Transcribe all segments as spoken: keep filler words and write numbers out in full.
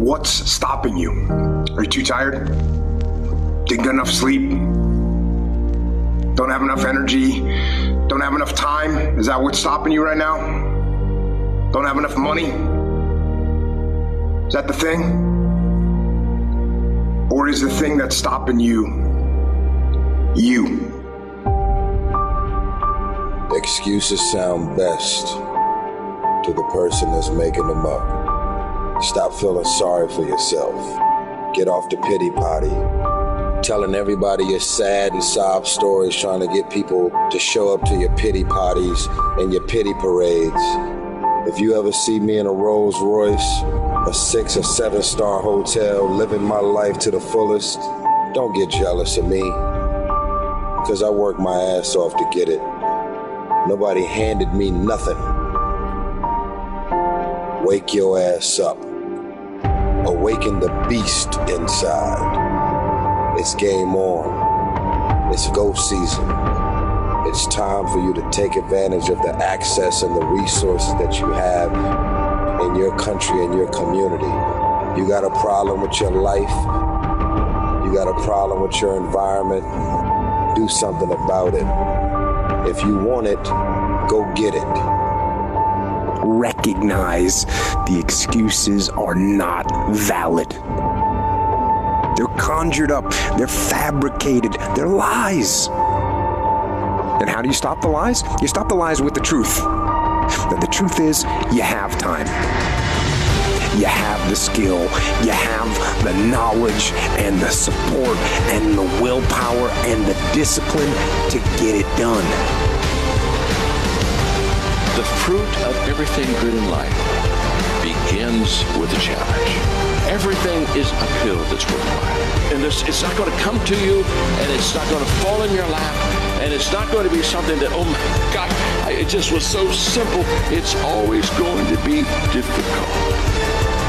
what's stopping you. Are you too tired? Didn't get enough sleep? Don't have enough energy? Don't have enough time? Is that what's stopping you right now? Don't have enough money? Is that the thing? Or is the thing that's stopping you, you? Excuses sound best to the person that's making them up. Stop feeling sorry for yourself. Get off the pity potty. Telling everybody your sad and sob stories, trying to get people to show up to your pity potties and your pity parades. If you ever see me in a Rolls Royce, a six or seven star hotel, living my life to the fullest, don't get jealous of me, because I worked my ass off to get it. Nobody handed me nothing. Wake your ass up. Awaken the beast inside. It's game on. It's ghost season. It's time for you to take advantage of the access and the resources that you have in your country and your community. You got a problem with your life. You got a problem with your environment. Do something about it. If you want it, go get it. Recognize the excuses are not valid. They're conjured up. They're fabricated. They're lies. And how do you stop the lies? You stop the lies with the truth. And the truth is, you have time. You have the skill, you have the knowledge and the support and the willpower and the discipline to get it done. The fruit of everything good in life begins with a challenge. Everything is uphill that's worthwhile. And this, it's not going to come to you, and it's not going to fall in your lap. And it's not going to be something that, oh my God, it just was so simple. It's always going to be difficult.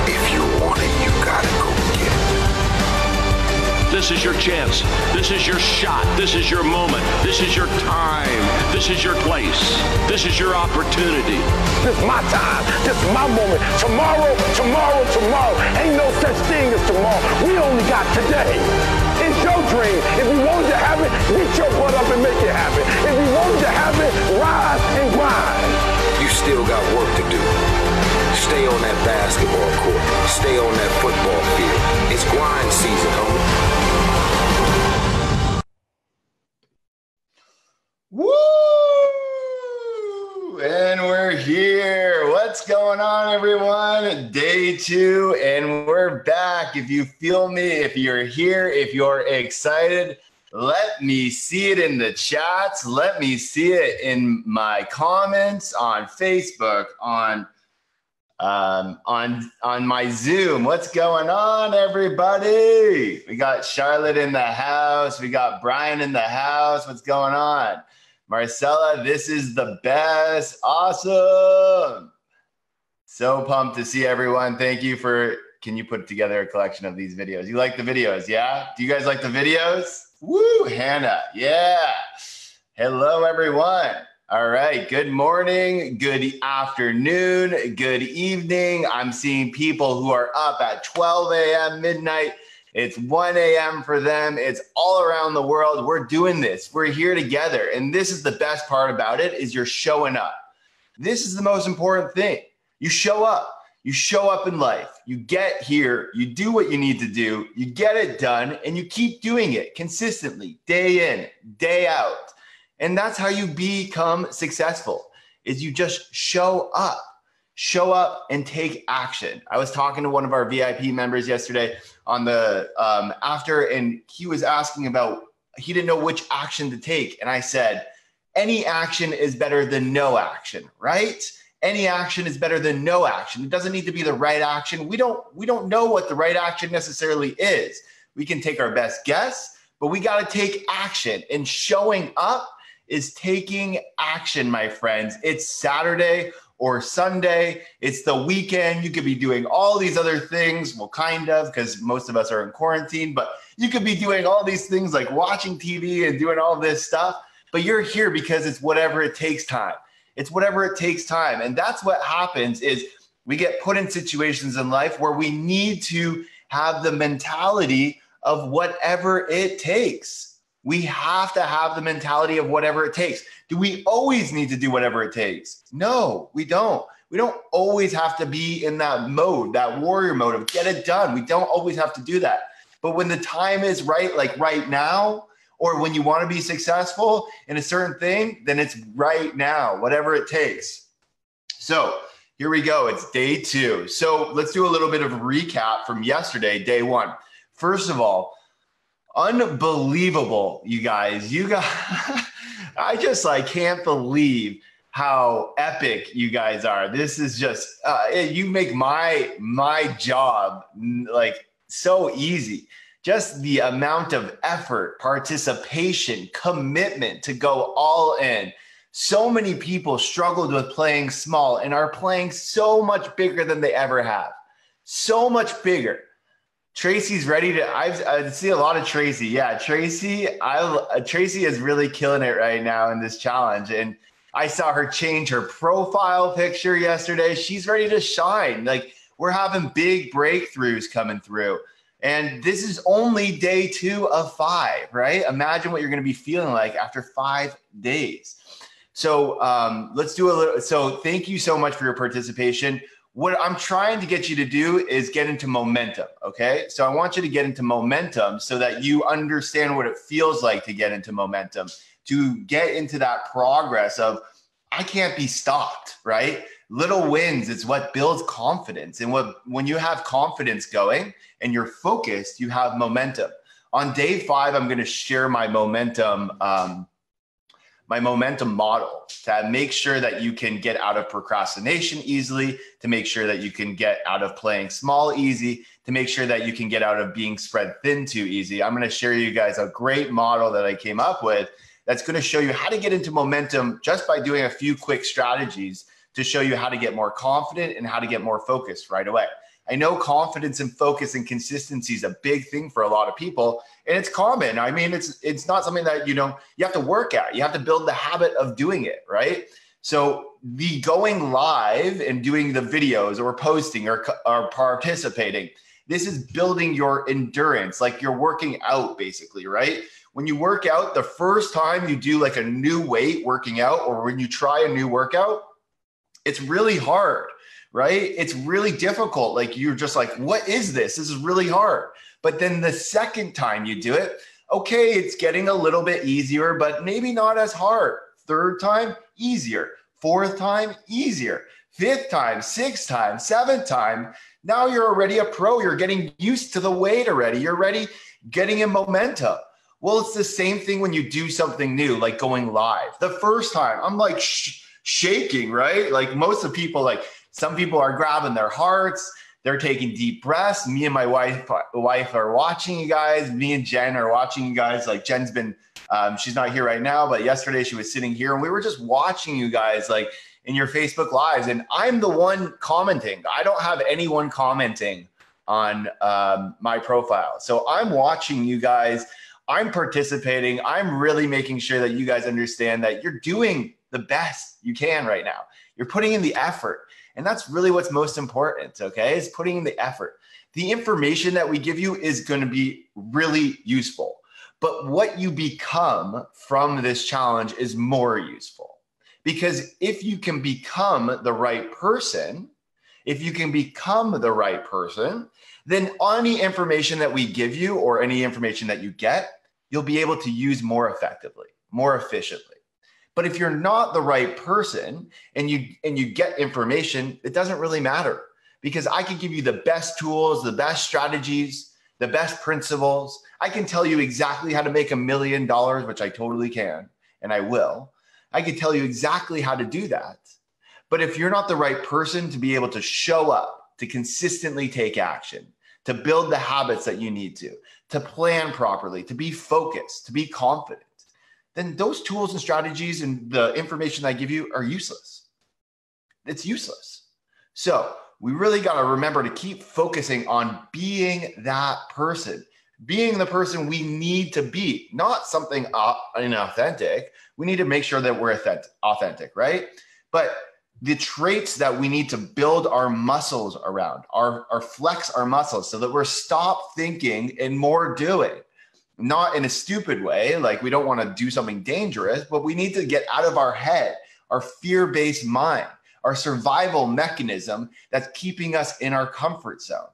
If you want it, you got to go get it. This is your chance. This is your shot. This is your moment. This is your time. This is your place. This is your opportunity. This is my time. This is my moment. Tomorrow, tomorrow, tomorrow. Ain't no such thing as tomorrow. We only got today. Your dream. If you wanted to have it, get your butt up and make it happen. If you wanted to have it, rise and grind. You still got work to do. Stay on that basketball court. Stay on that football field. It's grind season, homie. Woo! And we're here. What's going on, everyone? Day two, and we're back. If you feel me, if you're here, if you're excited, let me see it in the chats. Let me see it in my comments on Facebook, on um, on on my Zoom. What's going on, everybody? We got Charlotte in the house. We got Brian in the house. What's going on? Marcella, this is the best. Awesome. So pumped to see everyone. Thank you for, can you put together a collection of these videos? You like the videos, yeah? Do you guys like the videos? Woo, Hannah, yeah. Hello, everyone. All right, good morning, good afternoon, good evening. I'm seeing people who are up at twelve a m, midnight. It's one a m for them. It's all around the world. We're doing this. We're here together. And this is the best part about it, is you're showing up. This is the most important thing. You show up. You show up in life. You get here. You do what you need to do. You get it done, and you keep doing it consistently, day in, day out. And that's how you become successful, is you just show up. Show up and take action. I was talking to one of our V I P members yesterday on the um, after, and he was asking about, he didn't know which action to take. And I said, any action is better than no action, right? Any action is better than no action. It doesn't need to be the right action. We don't, we don't know what the right action necessarily is. We can take our best guess, but we got to take action. And showing up is taking action, my friends. It's Saturday or Sunday. It's the weekend. You could be doing all these other things. Well, kind of, because most of us are in quarantine, but you could be doing all these things like watching T V and doing all this stuff, but you're here because it's whatever it takes time. It's whatever it takes time. And that's what happens, is We get put in situations in life where we need to have the mentality of whatever it takes. We have to have the mentality of whatever it takes. Do we always need to do whatever it takes? No, we don't. We don't always have to be in that mode, that warrior mode of get it done. We don't always have to do that. But when the time is right, like right now, or when you want to be successful in a certain thing, then it's right now, whatever it takes. So here we go. It's day two. So let's do a little bit of a recap from yesterday, day one. First of all, unbelievable, you guys. You guys, I just like can't believe how epic you guys are. This is just, uh, you make my my job like so easy. Just the amount of effort, participation, commitment to go all in. So many people struggled with playing small and are playing so much bigger than they ever have. So much bigger. Tracy's ready to, I've, I see a lot of Tracy. Yeah, Tracy, I, Tracy is really killing it right now in this challenge. And I saw her change her profile picture yesterday. She's ready to shine. Like, we're having big breakthroughs coming through. And this is only day two of five, right? Imagine what you're going to be feeling like after five days. So um, let's do a little. So thank you so much for your participation. What I'm trying to get you to do is get into momentum, okay? So I want you to get into momentum so that you understand what it feels like to get into momentum, to get into that progress of I can't be stopped, right? Little wins, it's what builds confidence. And what, when you have confidence going and you're focused, you have momentum. On day five, I'm going to share my momentum, um, my momentum model to make sure that you can get out of procrastination easily, to make sure that you can get out of playing small easy, to make sure that you can get out of being spread thin too easy. I'm going to share you guys a great model that I came up with that's going to show you how to get into momentum just by doing a few quick strategies to show you how to get more confident and how to get more focused right away. I know confidence and focus and consistency is a big thing for a lot of people, and it's common. I mean, it's it's not something that, you know, you have to work at. You have to build the habit of doing it, right? So the going live and doing the videos or posting or, or participating, this is building your endurance, like you're working out basically, right? When you work out, the first time you do like a new weight working out or when you try a new workout, it's really hard, right? It's really difficult. Like you're just like, what is this? This is really hard. But then the second time you do it, okay, it's getting a little bit easier, but maybe not as hard. Third time, easier. Fourth time, easier. Fifth time, sixth time, seventh time. Now you're already a pro. You're getting used to the weight already. You're already getting in momentum. Well, it's the same thing when you do something new, like going live. The first time, I'm like, shh. Shaking, right? Like most of the people, like some people are grabbing their hearts. They're taking deep breaths. Me and my wife, wife are watching you guys. Me and Jen are watching you guys. Like Jen's been, um, she's not here right now, but yesterday she was sitting here and we were just watching you guys like in your Facebook lives. And I'm the one commenting. I don't have anyone commenting on um, my profile. So I'm watching you guys. I'm participating. I'm really making sure that you guys understand that you're doing the best you can right now. You're putting in the effort. And that's really what's most important, okay, is putting in the effort. The information that we give you is going to be really useful. But what you become from this challenge is more useful. Because if you can become the right person, if you can become the right person, then any information that we give you or any information that you get, you'll be able to use more effectively, more efficiently. But if you're not the right person and you and you get information, it doesn't really matter because I can give you the best tools, the best strategies, the best principles. I can tell you exactly how to make a million dollars, which I totally can, and I will. I can tell you exactly how to do that. But if you're not the right person to be able to show up, to consistently take action, to build the habits that you need to, to plan properly, to be focused, to be confident, then those tools and strategies and the information I give you are useless. It's useless. So we really got to remember to keep focusing on being that person, being the person we need to be, not something inauthentic. We need to make sure that we're authentic, right? But the traits that we need to build our muscles around, our, our flex our muscles so that we're stop thinking and more doing. Not in a stupid way, like we don't want to do something dangerous, but we need to get out of our head, our fear-based mind, our survival mechanism that's keeping us in our comfort zone.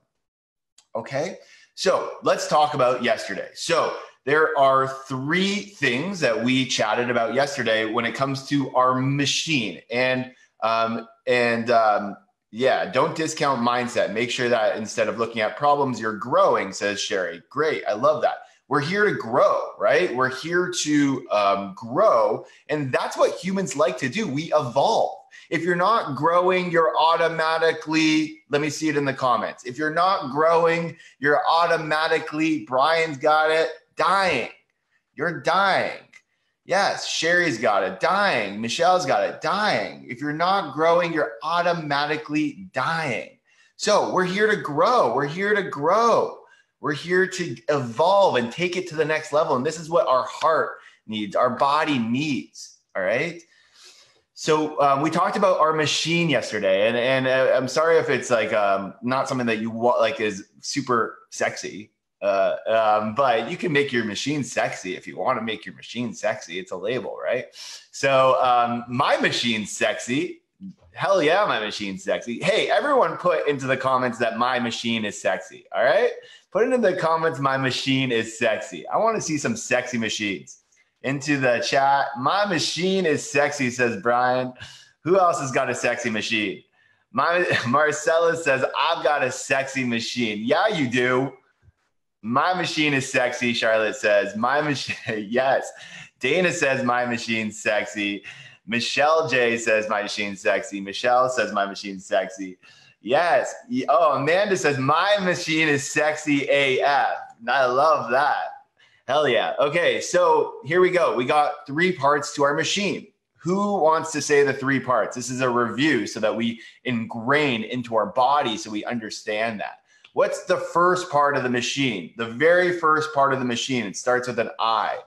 Okay, so let's talk about yesterday. So there are three things that we chatted about yesterday when it comes to our machine. And um, and um, yeah, don't discount mindset. Make sure that instead of looking at problems, you're growing, says Sherry. Great, I love that. We're here to grow, right? We're here to um, grow. And that's what humans like to do. We evolve. If you're not growing, you're automatically, let me see it in the comments. If you're not growing, you're automatically, Brian's got it, dying. You're dying. Yes, Sherry's got it, dying. Michelle's got it, dying. If you're not growing, you're automatically dying. So we're here to grow. We're here to grow. We're here to evolve and take it to the next level. And this is what our heart needs, our body needs, all right? So um, we talked about our machine yesterday, and, and I'm sorry if it's like um, not something that you want, like is super sexy, uh, um, but you can make your machine sexy if you want to make your machine sexy. It's a label, right? So um, my machine's sexy. Hell yeah, my machine's sexy. Hey, everyone put into the comments that my machine is sexy, all right? Put it in the comments, my machine is sexy. I want to see some sexy machines. Into the chat, my machine is sexy, says Brian. Who else has got a sexy machine? My Marcella says, I've got a sexy machine. Yeah, you do. My machine is sexy, Charlotte says. My machine, yes. Dana says, my machine's sexy. Michelle J says, my machine's sexy. Michelle says, my machine's sexy. Yes. Oh, Amanda says, my machine is sexy A F. And I love that. Hell yeah. Okay, so here we go. We got three parts to our machine. Who wants to say the three parts? This is a review so that we ingrain into our body so we understand that. What's the first part of the machine? The very first part of the machine, it starts with an I.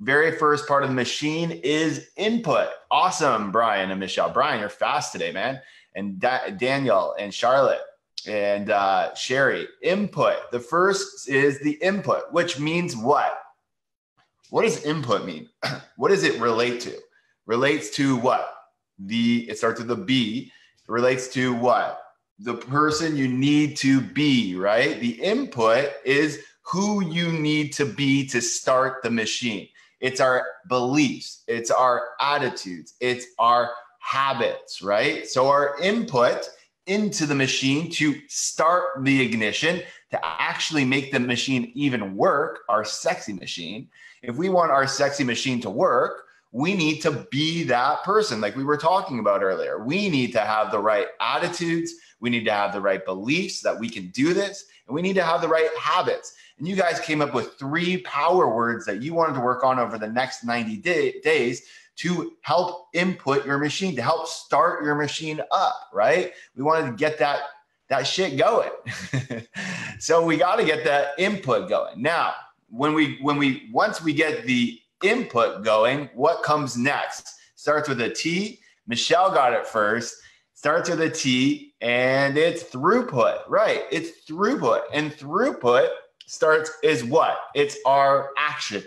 Very first part of the machine is input. Awesome, Brian and Michelle. Brian, you're fast today, man. And da- Daniel and Charlotte and uh, Sherry. Input. The first is the input, which means what? What does input mean? What does it relate to? Relates to what? The, it starts with the B. It relates to what? The person you need to be, right? The input is who you need to be to start the machine. It's our beliefs, it's our attitudes, it's our habits, right? So our input into the machine to start the ignition, to actually make the machine even work, our sexy machine. If we want our sexy machine to work, we need to be that person like we were talking about earlier. We need to have the right attitudes. We need to have the right beliefs that we can do this. And we need to have the right habits. And you guys came up with three power words that you wanted to work on over the next ninety day, days to help input your machine, to help start your machine up, right? We wanted to get that, that shit going. So we got to get that input going. Now, when we, when we, once we get the input going, what comes next? Starts with a T. Michelle got it first. Starts with a T, and it's throughput, right? It's throughput. And throughput starts is what? It's our action,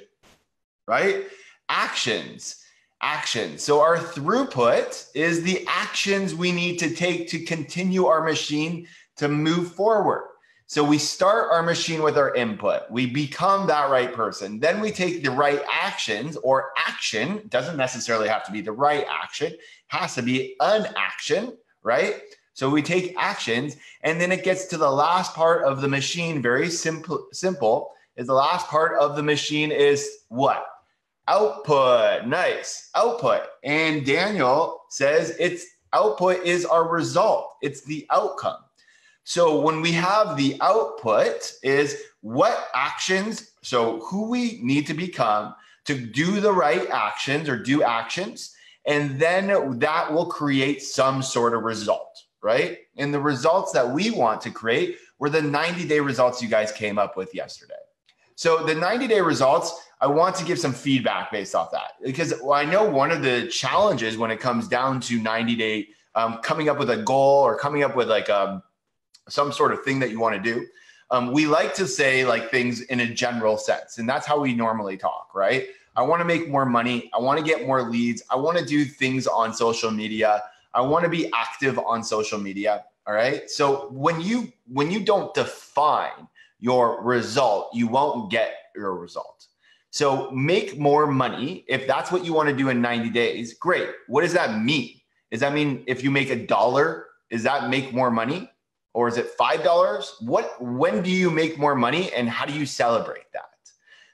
right? Actions, actions. So our throughput is the actions we need to take to continue our machine to move forward. So we start our machine with our input. We become that right person. Then we take the right actions or action. It doesn't necessarily have to be the right action. It has to be an action, right? So we take actions, and then it gets to the last part of the machine. Very simple, simple is the last part of the machine is what? Output. Nice. Output. And Daniel says it's output is our result. It's the outcome. So when we have the output is what actions, so who we need to become to do the right actions or do actions, and then that will create some sort of result, right? And the results that we want to create were the ninety-day results you guys came up with yesterday. So the ninety day results, I want to give some feedback based off that, because I know one of the challenges when it comes down to ninety day, um, coming up with a goal or coming up with like um, some sort of thing that you want to do. Um, we like to say like things in a general sense, and that's how we normally talk, right? I want to make more money. I want to get more leads. I want to do things on social media. I want to be active on social media. All right. So when you, when you don't define your result, you won't get your result. So make more money. If that's what you want to do in ninety days, great. What does that mean? Does that mean if you make a dollar, does that make more money? Or is it five dollars? What, when do you make more money, and how do you celebrate that?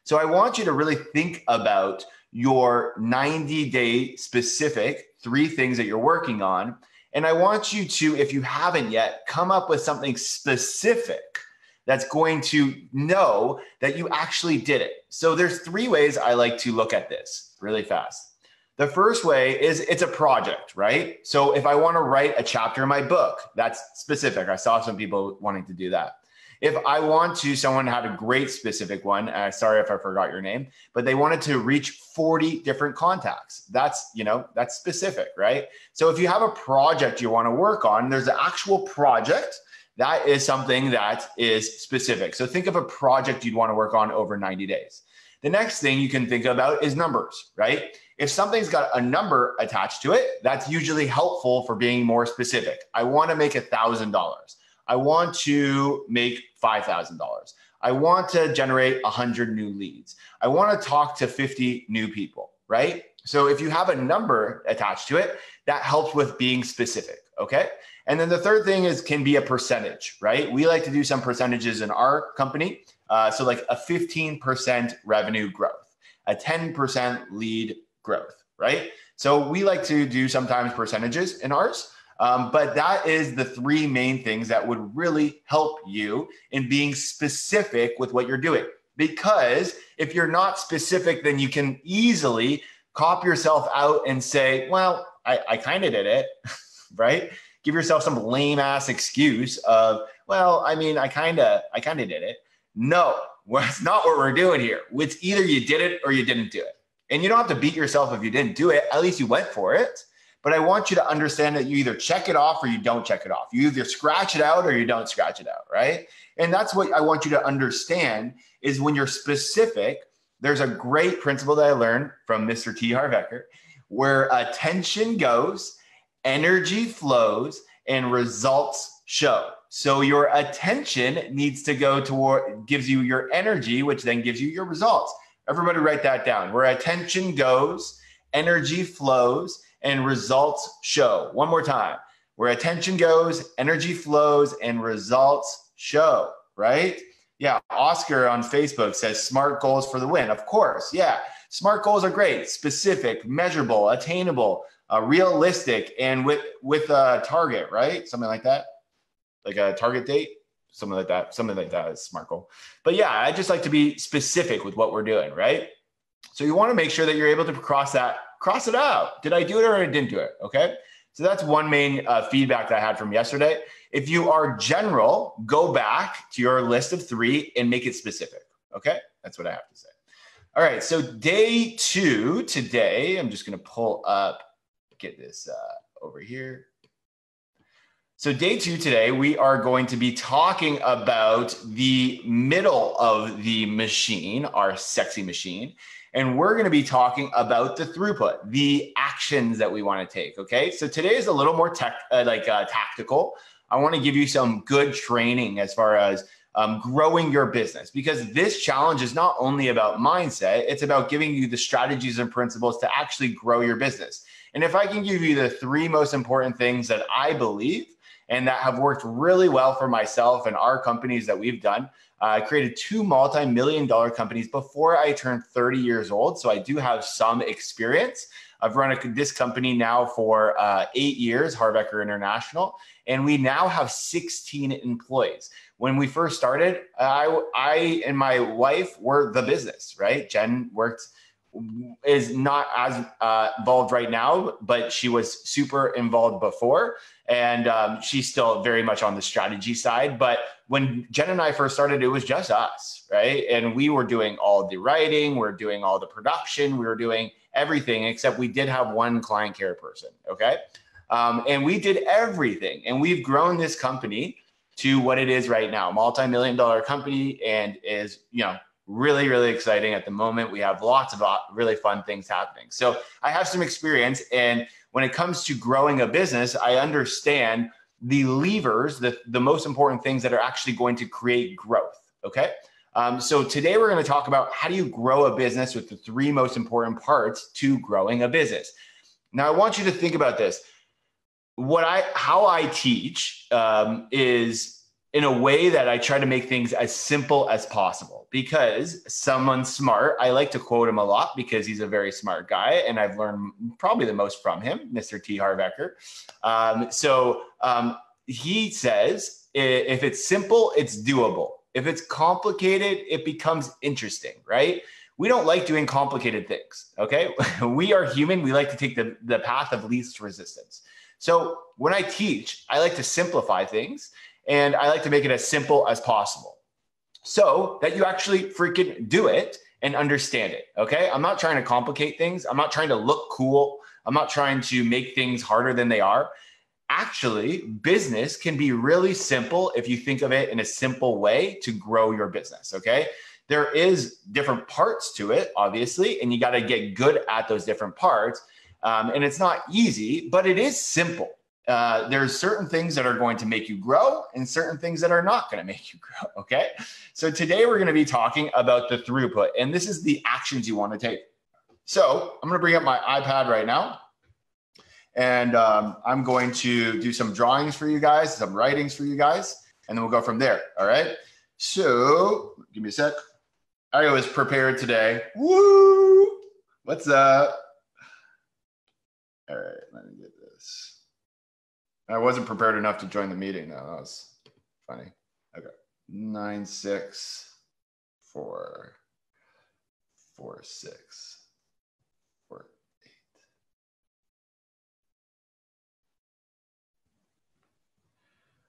So I want you to really think about your ninety day specific three things that you're working on. And I want you to, if you haven't yet, come up with something specific that's going to know that you actually did it. So there's three ways I like to look at this really fast. The first way is it's a project, right? So if I want to write a chapter in my book, that's specific. I saw some people wanting to do that. If I want to, someone had a great specific one. Uh, sorry if I forgot your name, but they wanted to reach forty different contacts. That's, you know, that's specific, right? So if you have a project you want to work on, there's an actual project. That is something that is specific. So think of a project you'd want to work on over ninety days. The next thing you can think about is numbers, right? If something's got a number attached to it, that's usually helpful for being more specific. I want to make one thousand dollars. I want to make five thousand dollars. I want to generate one hundred new leads. I want to talk to fifty new people, right? So if you have a number attached to it, that helps with being specific, okay? And then the third thing is can be a percentage, right? We like to do some percentages in our company. Uh, so like a fifteen percent revenue growth, a ten percent lead growth, right? So we like to do sometimes percentages in ours, um, but that is the three main things that would really help you in being specific with what you're doing. Because if you're not specific, then you can easily cop yourself out and say, well, I, I kind of did it, right? Give yourself some lame ass excuse of, well, I mean, I kind of, I kind of did it. No, that's not what we're doing here. It's either you did it or you didn't do it. And you don't have to beat yourself if you didn't do it. At least you went for it. But I want you to understand that you either check it off or you don't check it off. You either scratch it out or you don't scratch it out, right? And that's what I want you to understand is when you're specific, there's a great principle that I learned from Mister T. Harv Eker, where attention goes, energy flows, and results show. So your attention needs to go toward, gives you your energy, which then gives you your results. Everybody write that down. Where attention goes, energy flows, and results show. One more time. Where attention goes, energy flows, and results show, right? Yeah, Oscar on Facebook says smart goals for the win. Of course, yeah. Smart goals are great, specific, measurable, attainable, Uh, realistic, and with with a target, right? Something like that, like a target date, something like that. Something like that is smart goal. But yeah, I just like to be specific with what we're doing, right? So you want to make sure that you're able to cross that, cross it out. Did I do it or I didn't do it? Okay. So that's one main uh, feedback that I had from yesterday. If you are general, go back to your list of three and make it specific. Okay, that's what I have to say. All right. So day two today, I'm just going to pull up. Get this uh, over here. So day two today, we are going to be talking about the middle of the machine, our sexy machine. And we're going to be talking about the throughput, the actions that we want to take. Okay. So today is a little more tech, uh, like uh, tactical. I want to give you some good training as far as Um, growing your business, because this challenge is not only about mindset, it's about giving you the strategies and principles to actually grow your business. And if I can give you the three most important things that I believe and that have worked really well for myself and our companies that we've done, uh, I created two multi-million dollar companies before I turned thirty years old. So I do have some experience. I've run a, this company now for uh, eight years, Harv Eker International, and we now have sixteen employees. When we first started, I, I and my wife were the business, right? Jen worked is not as uh, involved right now, but she was super involved before. And um, she's still very much on the strategy side. But when Jen and I first started, it was just us, right? And we were doing all the writing, we're doing all the production, we were doing everything, except we did have one client care person, okay? Um, and we did everything. And we've grown this company to what it is right now, multi-million dollar company, and is, you know, really, really exciting at the moment. We have lots of really fun things happening. So I have some experience. And when it comes to growing a business, I understand the levers, the, the most important things that are actually going to create growth, okay? Um, so today we're gonna talk about how do you grow a business with the three most important parts to growing a business. Now I want you to think about this. What I, how I teach um, is in a way that I try to make things as simple as possible, because someone smart, I like to quote him a lot because he's a very smart guy and I've learned probably the most from him, Mister T. Harv Eker. Um, so um, he says, if it's simple, it's doable. If it's complicated, it becomes interesting, right? We don't like doing complicated things, okay? We are human, we like to take the, the path of least resistance. So when I teach, I like to simplify things. And I like to make it as simple as possible so that you actually freaking do it and understand it, okay? I'm not trying to complicate things. I'm not trying to look cool. I'm not trying to make things harder than they are. Actually, business can be really simple if you think of it in a simple way to grow your business, okay? There is different parts to it, obviously, and you gotta get good at those different parts. Um, and it's not easy, but it is simple. Uh, there's certain things that are going to make you grow and certain things that are not going to make you grow, okay? So today we're going to be talking about the throughput, and this is the actions you want to take. So I'm going to bring up my iPad right now, and um, I'm going to do some drawings for you guys, some writings for you guys, and then we'll go from there, all right? So give me a sec. I was prepared today. Woo! What's up? All right, let me get this. I wasn't prepared enough to join the meeting though. That was funny. Okay. Nine, six, four, four, six, four, eight.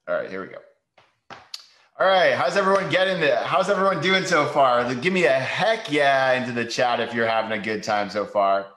All right, here we go. All right, how's everyone getting there? How's everyone doing so far? Give me a heck yeah into the chat if you're having a good time so far.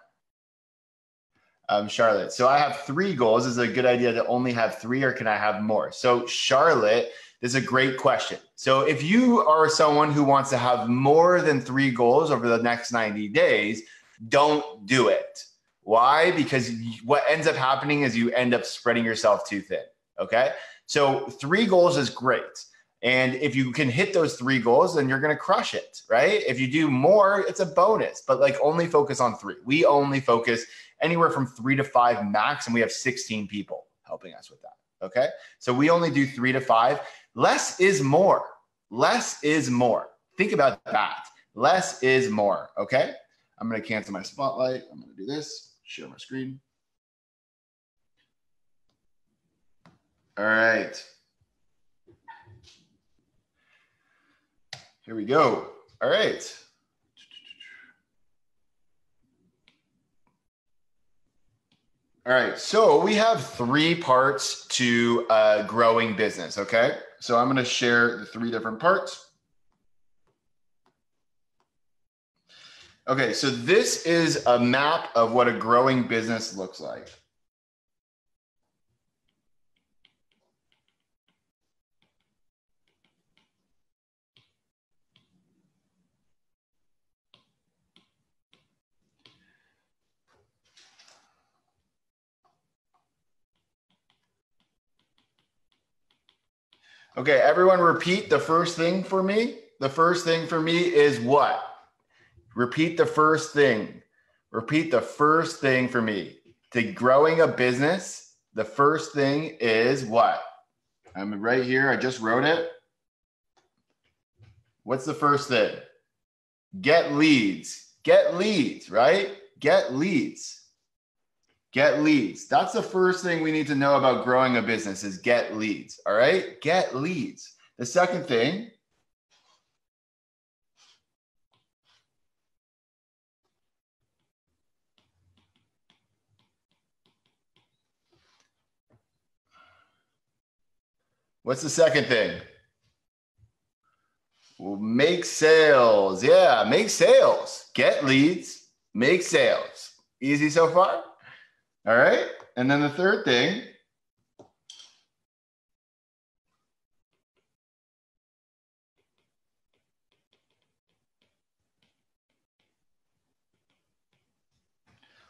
Um, Charlotte, so I have three goals. Is it a good idea to only have three, or can I have more? So Charlotte, this is a great question. So if you are someone who wants to have more than three goals over the next ninety days, don't do it. Why? Because what ends up happening is you end up spreading yourself too thin, okay? So three goals is great. And if you can hit those three goals, then you're going to crush it, right? If you do more, it's a bonus, but like only focus on three. We only focus anywhere from three to five max, and we have sixteen people helping us with that, okay? So we only do three to five. Less is more. Less is more. Think about that. Less is more, okay? I'm going to cancel my spotlight. I'm going to do this, share my screen. All right. Here we go. All right. All right. So we have three parts to a growing business. Okay. So I'm going to share the three different parts. Okay. So this is a map of what a growing business looks like. Okay, everyone repeat the first thing for me. The first thing for me is what? Repeat the first thing. Repeat the first thing for me. To growing a business, the first thing is what? I'm right here, I just wrote it. What's the first thing? Get leads. Get leads, right? Get leads. Get leads. That's the first thing we need to know about growing a business is get leads. All right. Get leads. The second thing. What's the second thing? Well, make sales. Yeah, make sales. Get leads, make sales. Easy so far? All right. And then the third thing.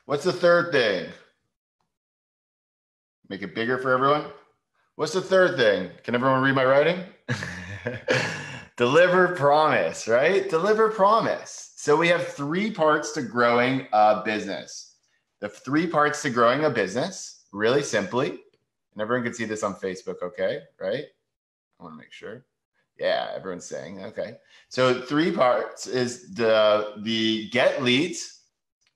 What's the third thing? Make it bigger for everyone. What's the third thing? Can everyone read my writing? Deliver promise, right? Deliver promise. So we have three parts to growing a business. The three parts to growing a business, really simply, and everyone can see this on Facebook, okay, right? I want to make sure. Yeah, everyone's saying, okay. So three parts is the, the get leads,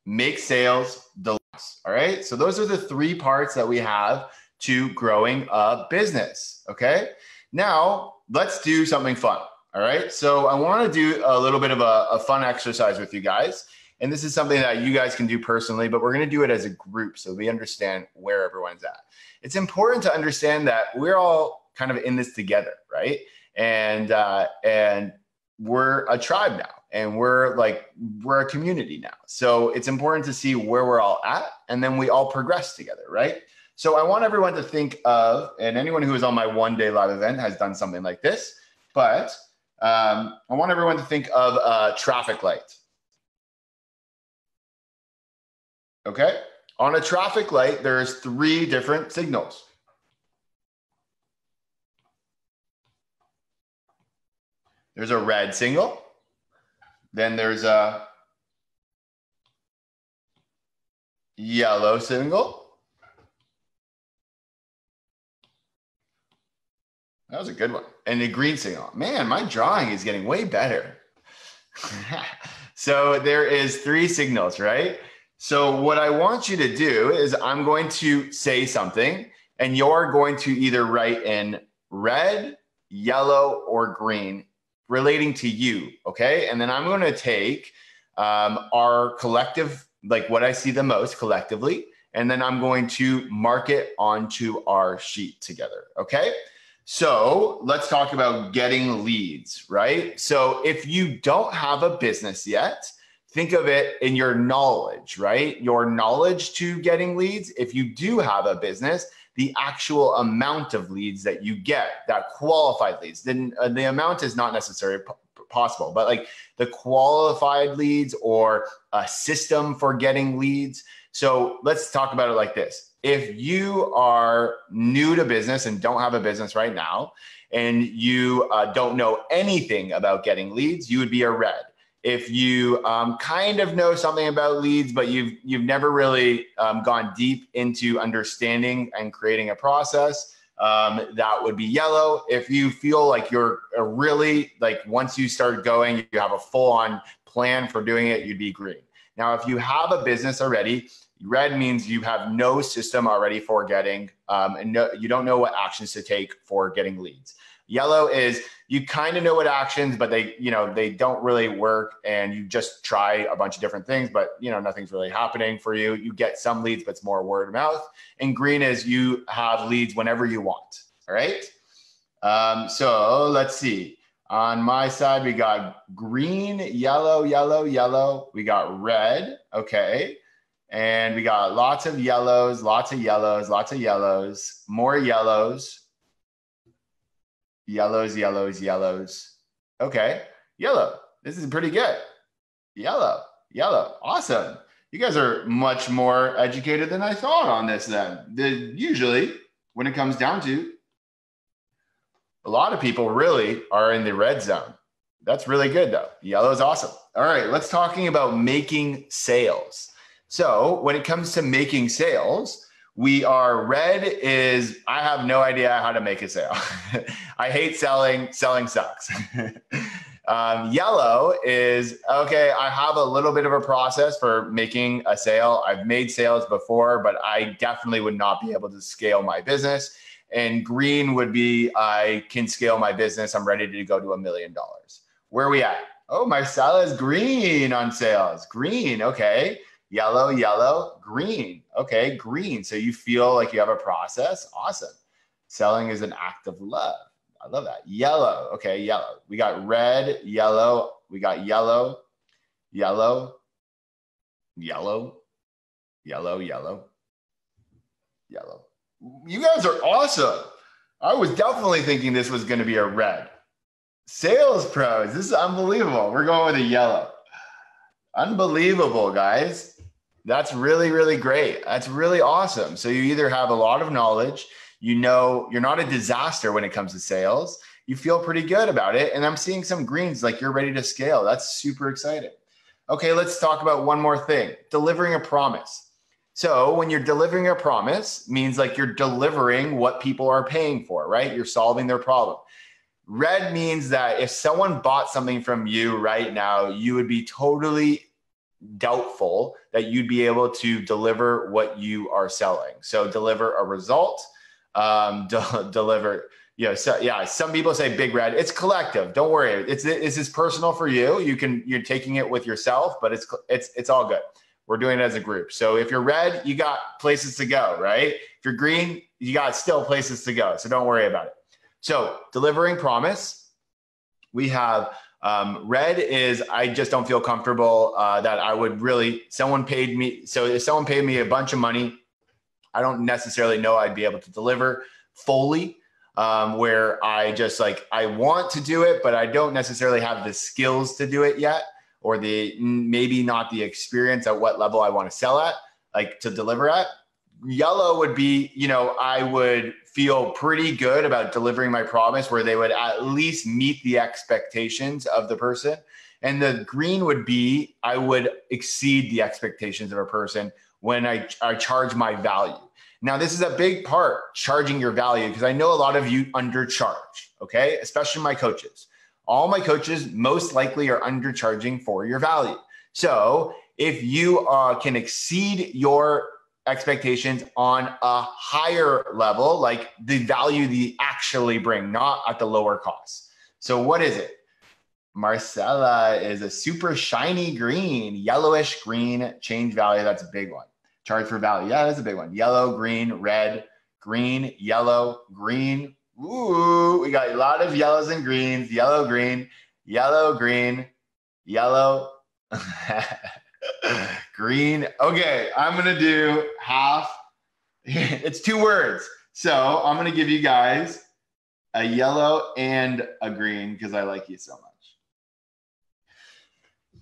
make sales, the loss, all right? So those are the three parts that we have to growing a business, okay? Now, let's do something fun, all right? So I wanna do a little bit of a, a fun exercise with you guys, and this is something that you guys can do personally, but we're gonna do it as a group so we understand where everyone's at. It's important to understand that we're all kind of in this together, right? And, uh, and we're a tribe now. And we're like, we're a community now. So it's important to see where we're all at, and then we all progress together, right? So I want everyone to think of, and anyone who is on my one day live event has done something like this, but um, I want everyone to think of a traffic light. Okay, on a traffic light, there's three different signals. There's a red signal. Then there's a yellow signal. That was a good one. And a green signal. Man, my drawing is getting way better. So there is three signals, right? So what I want you to do is I'm going to say something and you're going to either write in red, yellow, or green relating to you, okay? And then I'm gonna take um, our collective, like what I see the most collectively, and then I'm going to mark it onto our sheet together, okay? So let's talk about getting leads, right? So if you don't have a business yet, think of it in your knowledge, right? Your knowledge to getting leads. If you do have a business, the actual amount of leads that you get, that qualified leads, then uh, the amount is not necessarily possible, but like the qualified leads or a system for getting leads. So let's talk about it like this. If you are new to business and don't have a business right now, and you uh, don't know anything about getting leads, you would be a red. If you um, kind of know something about leads, but you've, you've never really um, gone deep into understanding and creating a process, um, that would be yellow. If you feel like you're a really, like once you start going, you have a full on plan for doing it, you'd be green. Now, if you have a business already, red means you have no system already for getting, um, and no, you don't know what actions to take for getting leads. Yellow is you kind of know what actions, but they, you know, they don't really work, and you just try a bunch of different things, but you know, nothing's really happening for you. You get some leads, but it's more word of mouth. And green is you have leads whenever you want. All right. Um, so let's see. On my side, we got green, yellow, yellow, yellow. We got red. Okay. And we got lots of yellows, lots of yellows, lots of yellows, more yellows. Yellows, yellows, yellows. Okay, yellow. This is pretty good. Yellow, yellow, awesome. You guys are much more educated than I thought on this then. The, usually, when it comes down to, a lot of people really are in the red zone. That's really good though. Yellow is awesome. All right, let's talking about making sales. So when it comes to making sales, we are red is, I have no idea how to make a sale. I hate selling, selling sucks. um, yellow is, okay, I have a little bit of a process for making a sale. I've made sales before, but I definitely would not be able to scale my business. And green would be, I can scale my business. I'm ready to go to a million dollars. Where are we at? Oh, my salad is green on sales. Green, okay. Yellow, yellow, green. Okay, green. So you feel like you have a process. Awesome. Selling is an act of love. I love that. Yellow. Okay, yellow. We got red, yellow. We got yellow, yellow, yellow, yellow, yellow, yellow. You guys are awesome. I was definitely thinking this was going to be a red. Sales pros, this is unbelievable. We're going with a yellow. Unbelievable, guys. That's really, really great. That's really awesome. So you either have a lot of knowledge, you know, you're not a disaster when it comes to sales. You feel pretty good about it. And I'm seeing some greens, like you're ready to scale. That's super exciting. Okay, let's talk about one more thing, delivering a promise. So when you're delivering a promise, means like you're delivering what people are paying for, right? You're solving their problem. Red means that if someone bought something from you right now, you would be totally doubtful that you'd be able to deliver what you are selling. So deliver a result, um, de- deliver, you know, so yeah, some people say big red, it's collective. Don't worry. It's, this is personal for you. You can, you're taking it with yourself, but it's, it's, it's all good. We're doing it as a group. So if you're red, you got places to go, right? If you're green, you got still places to go. So don't worry about it. So delivering promise, we have um, red is, I just don't feel comfortable uh, that I would really, someone paid me. So if someone paid me a bunch of money, I don't necessarily know I'd be able to deliver fully um, where I just like, I want to do it, but I don't necessarily have the skills to do it yet. Or the maybe not the experience at what level I want to sell at, like to deliver at. Yellow would be, you know, I would feel pretty good about delivering my promise where they would at least meet the expectations of the person. And the green would be, I would exceed the expectations of a person when I, I charge my value. Now, this is a big part, charging your value, because I know a lot of you undercharge, okay? Especially my coaches. All my coaches most likely are undercharging for your value. So if you uh, can exceed your expectations on a higher level, like the value they actually bring, not at the lower cost. So what is it? Marcella is a super shiny green, yellowish green, change value. That's a big one. Charge for value. Yeah, that's a big one. Yellow, green, red, green, yellow, green. Ooh, we got a lot of yellows and greens, yellow, green, yellow, green, yellow, green. Okay, I'm gonna do half, it's two words. So I'm gonna give you guys a yellow and a green because I like you so much.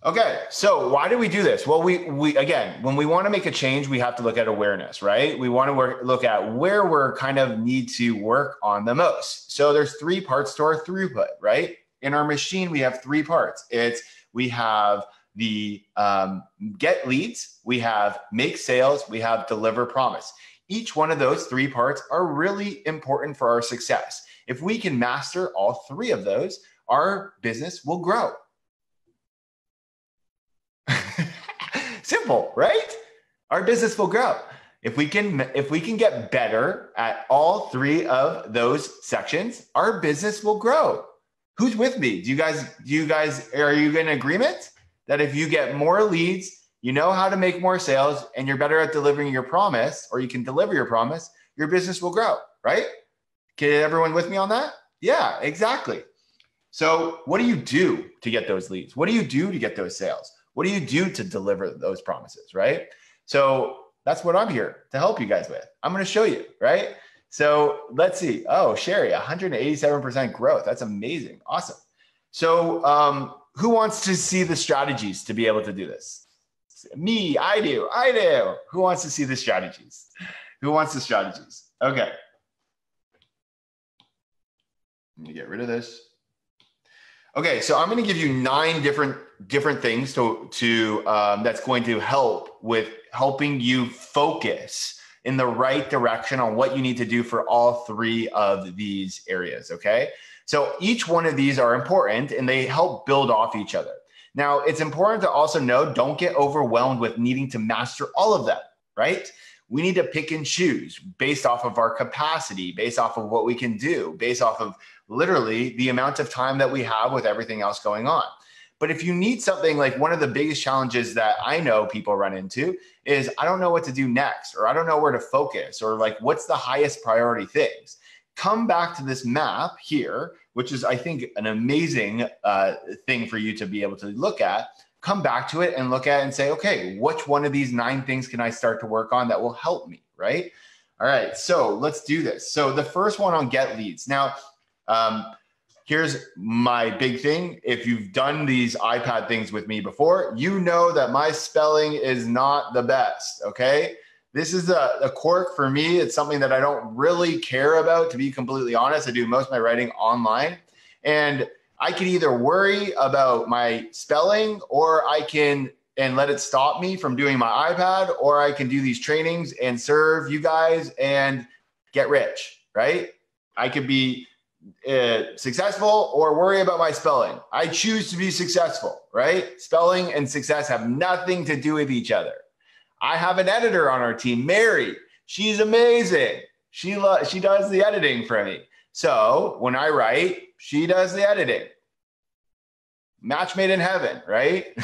Okay, so why do we do this? Well, we, we again, when we want to make a change, we have to look at awareness, right? We want to work, look at where we're kind of need to work on the most. So there's three parts to our throughput, right? In our machine, we have three parts. It's we have the um, get leads, we have make sales, we have deliver promise. Each one of those three parts are really important for our success. If we can master all three of those, our business will grow. Simple, right? Our business will grow. If we can, if we can get better at all three of those sections, our business will grow. Who's with me? Do you guys, do you guys, are you in agreement that if you get more leads, you know how to make more sales and you're better at delivering your promise, or you can deliver your promise, your business will grow, right? Can everyone with me on that? Yeah, exactly. So what do you do to get those leads? What do you do to get those sales? What do you do to deliver those promises, right? So that's what I'm here to help you guys with. I'm going to show you, right? So let's see. Oh, Sherry, one hundred eighty-seven percent growth. That's amazing. Awesome. So um, who wants to see the strategies to be able to do this? Me, I do, I do. Who wants to see the strategies? Who wants the strategies? Okay. Let me get rid of this. Okay, so I'm going to give you nine different different things to to um, that's going to help with helping you focus in the right direction on what you need to do for all three of these areas. Okay, so each one of these are important and they help build off each other. Now, it's important to also know, don't get overwhelmed with needing to master all of them, right? We need to pick and choose based off of our capacity, based off of what we can do, based off of literally the amount of time that we have with everything else going on. But if you need something, like one of the biggest challenges that I know people run into is, I don't know what to do next, or I don't know where to focus, or like what's the highest priority things. come back to this map here, which is, I think, an amazing uh, thing for you to be able to look at. Come back to it and look at it and say, okay, which one of these nine things can I start to work on that will help me, right? All right, so let's do this. So the first one on get leads. Now, um, here's my big thing. If you've done these iPad things with me before, you know that my spelling is not the best, okay? This is a, a quirk for me. It's something that I don't really care about, to be completely honest. I do most of my writing online, and I can either worry about my spelling, or I can and let it stop me from doing my iPad, or I can do these trainings and serve you guys and get rich, right? I could be uh, successful or worry about my spelling. I choose to be successful, right? Spelling and success have nothing to do with each other. I have an editor on our team, Mary. She's amazing. She, lo- she does the editing for me. So when I write, she does the editing. Match made in heaven, right?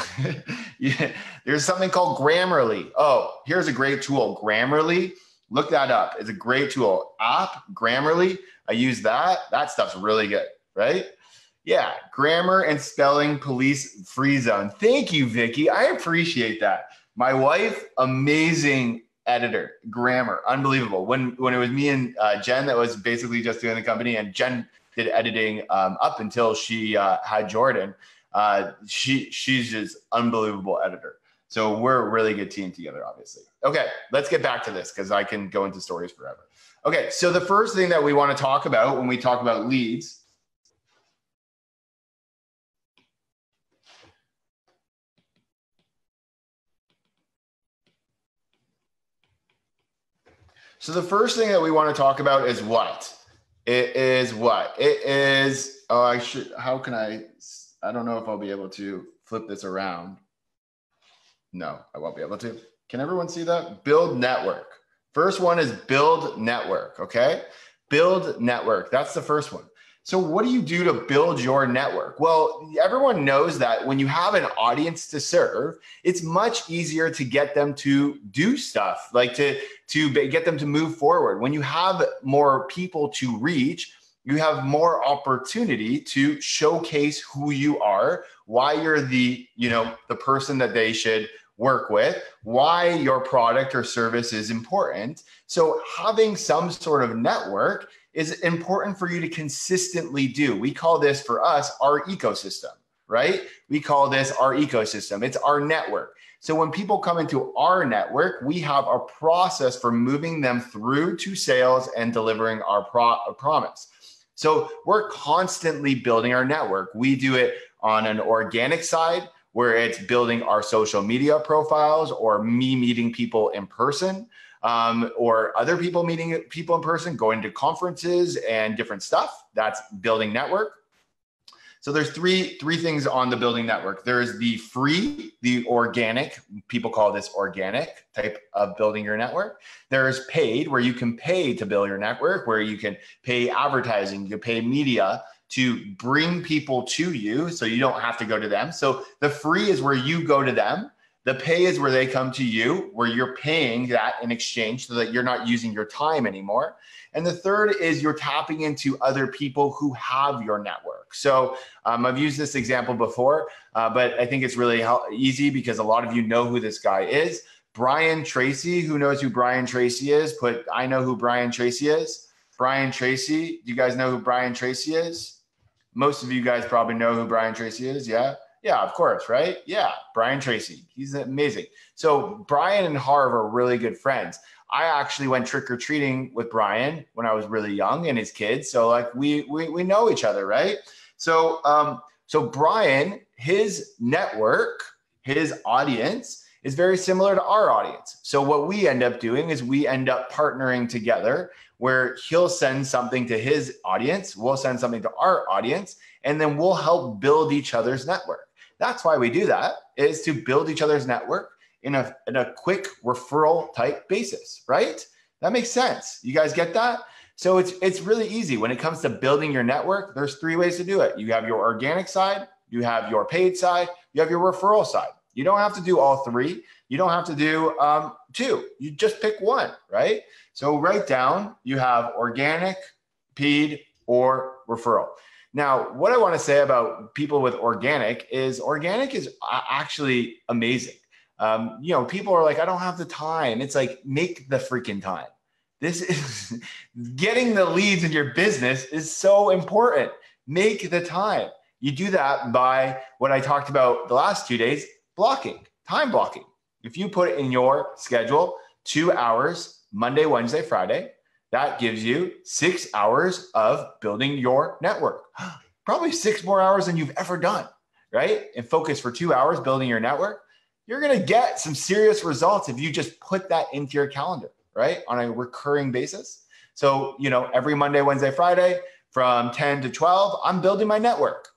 Yeah. There's something called Grammarly. Oh, here's a great tool, Grammarly. Look that up. It's a great tool. App, Grammarly. I use that. That stuff's really good, right? Yeah, grammar and spelling police free zone. Thank you, Vicky. I appreciate that. My wife, amazing editor, grammar, unbelievable. When when it was me and uh, Jen that was basically just doing the company, and Jen did editing um, up until she uh, had Jordan. Uh, she she's just unbelievable editor. So we're a really good team together, obviously. Okay, let's get back to this because I can go into stories forever. Okay, so the first thing that we want to talk about when we talk about leads So the first thing that we want to talk about is what? It is what? It is, oh, I should, how can I, I don't know if I'll be able to flip this around. No, I won't be able to. Can everyone see that? Build network. First one is build network, okay? Build network, that's the first one. So what do you do to build your network? Well, everyone knows that when you have an audience to serve, it's much easier to get them to do stuff, like to, to get them to move forward. When you have more people to reach, you have more opportunity to showcase who you are, why you're the, you know, the person that they should work with, why your product or service is important. So having some sort of network is important for you to consistently do. We call this for us our ecosystem, right? We call this our ecosystem. It's our network. So when people come into our network, we have a process for moving them through to sales and delivering our pro- promise. So we're constantly building our network. We do it on an organic side, where it's building our social media profiles, or me meeting people in person, Um, or other people meeting people in person, going to conferences and different stuff. That's building network. So there's three three things on the building network. There's the free, the organic, people call this organic type of building your network. There's paid, where you can pay to build your network, where you can pay advertising, you can pay media to bring people to you so you don't have to go to them. So the free is where you go to them. The pay is where they come to you, where you're paying that in exchange so that you're not using your time anymore. And the third is you're tapping into other people who have your network. So um, I've used this example before, uh, but I think it's really how, easy because a lot of you know who this guy is. Brian Tracy, who knows who Brian Tracy is? Put, I know who Brian Tracy is. Brian Tracy, do you guys know who Brian Tracy is? Most of you guys probably know who Brian Tracy is, yeah? Yeah, of course, right? Yeah, Brian Tracy, he's amazing. So Brian and Harv are really good friends. I actually went trick-or-treating with Brian when I was really young and his kids. So like we we, we know each other, right? So, um, so Brian, his network, his audience is very similar to our audience. So what we end up doing is we end up partnering together where he'll send something to his audience, we'll send something to our audience, and then we'll help build each other's network. That's why we do that, is to build each other's network in a, in a quick referral type basis, right? That makes sense. You guys get that? So it's it's really easy. When it comes to building your network, there's three ways to do it. You have your organic side, you have your paid side, you have your referral side. You don't have to do all three. You don't have to do um, two. You just pick one, right? So write down, you have organic, paid, or referral. Now, what I want to say about people with organic is organic is actually amazing. Um, you know, people are like, I don't have the time. It's like, make the freaking time. This is getting the leads in your business is so important. Make the time. You do that by what I talked about the last two days, blocking, time blocking. If you put in your schedule two hours, Monday, Wednesday, Friday, that gives you six hours of building your network. Probably six more hours than you've ever done, right? And focus for two hours building your network. You're going to get some serious results if you just put that into your calendar, right? On a recurring basis. So, you know, every Monday, Wednesday, Friday from ten to twelve, I'm building my network.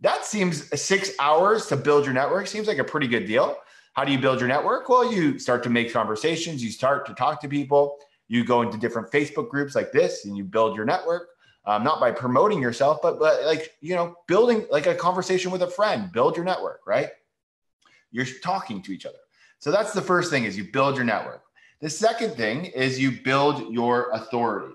That seems six hours to build your network. Seems like a pretty good deal. How do you build your network? Well, you start to make conversations. You start to talk to people. You go into different Facebook groups like this and you build your network, um, not by promoting yourself, but, but like, you know, building like a conversation with a friend, build your network, right? You're talking to each other. So that's the first thing is you build your network. The second thing is you build your authority.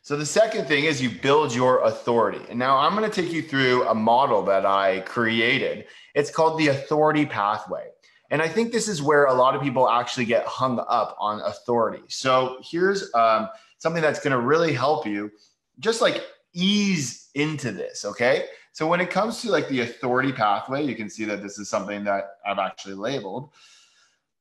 So the second thing is you build your authority. And now I'm going to take you through a model that I created. It's called the authority pathway. And I think this is where a lot of people actually get hung up on authority. So here's um, something that's going to really help you just like ease into this. Okay. So when it comes to like the authority pathway, you can see that this is something that I've actually labeled.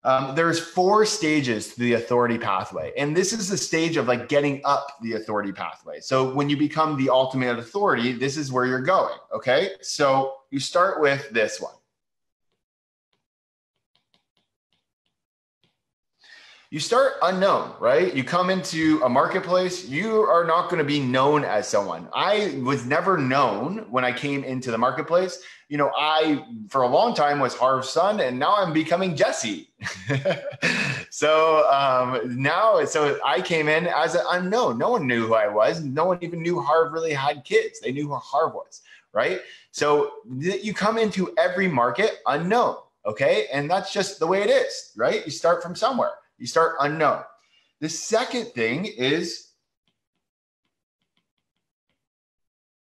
Um, there's four stages to the authority pathway. And this is the stage of like getting up the authority pathway. So when you become the ultimate authority, this is where you're going. Okay. So you start with this one. You start unknown, right? You come into a marketplace. You are not going to be known as someone. I was never known when I came into the marketplace. You know, I, for a long time, was Harv's son, and now I'm becoming Jesse. so um, now, so I came in as an unknown. No one knew who I was. No one even knew Harv really had kids. They knew who Harv was, right? So you come into every market unknown, okay? And that's just the way it is, right? You start from somewhere. You start unknown. The second thing is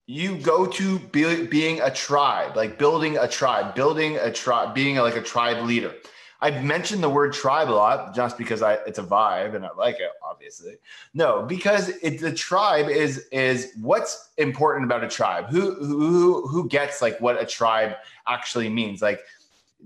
you go to be, being a tribe, like building a tribe, building a tribe, being like a tribe leader. I've mentioned the word tribe a lot just because I, it's a vibe and I like it, obviously. No, because it, the tribe is is what's important about a tribe. Who who who gets like what a tribe actually means? Like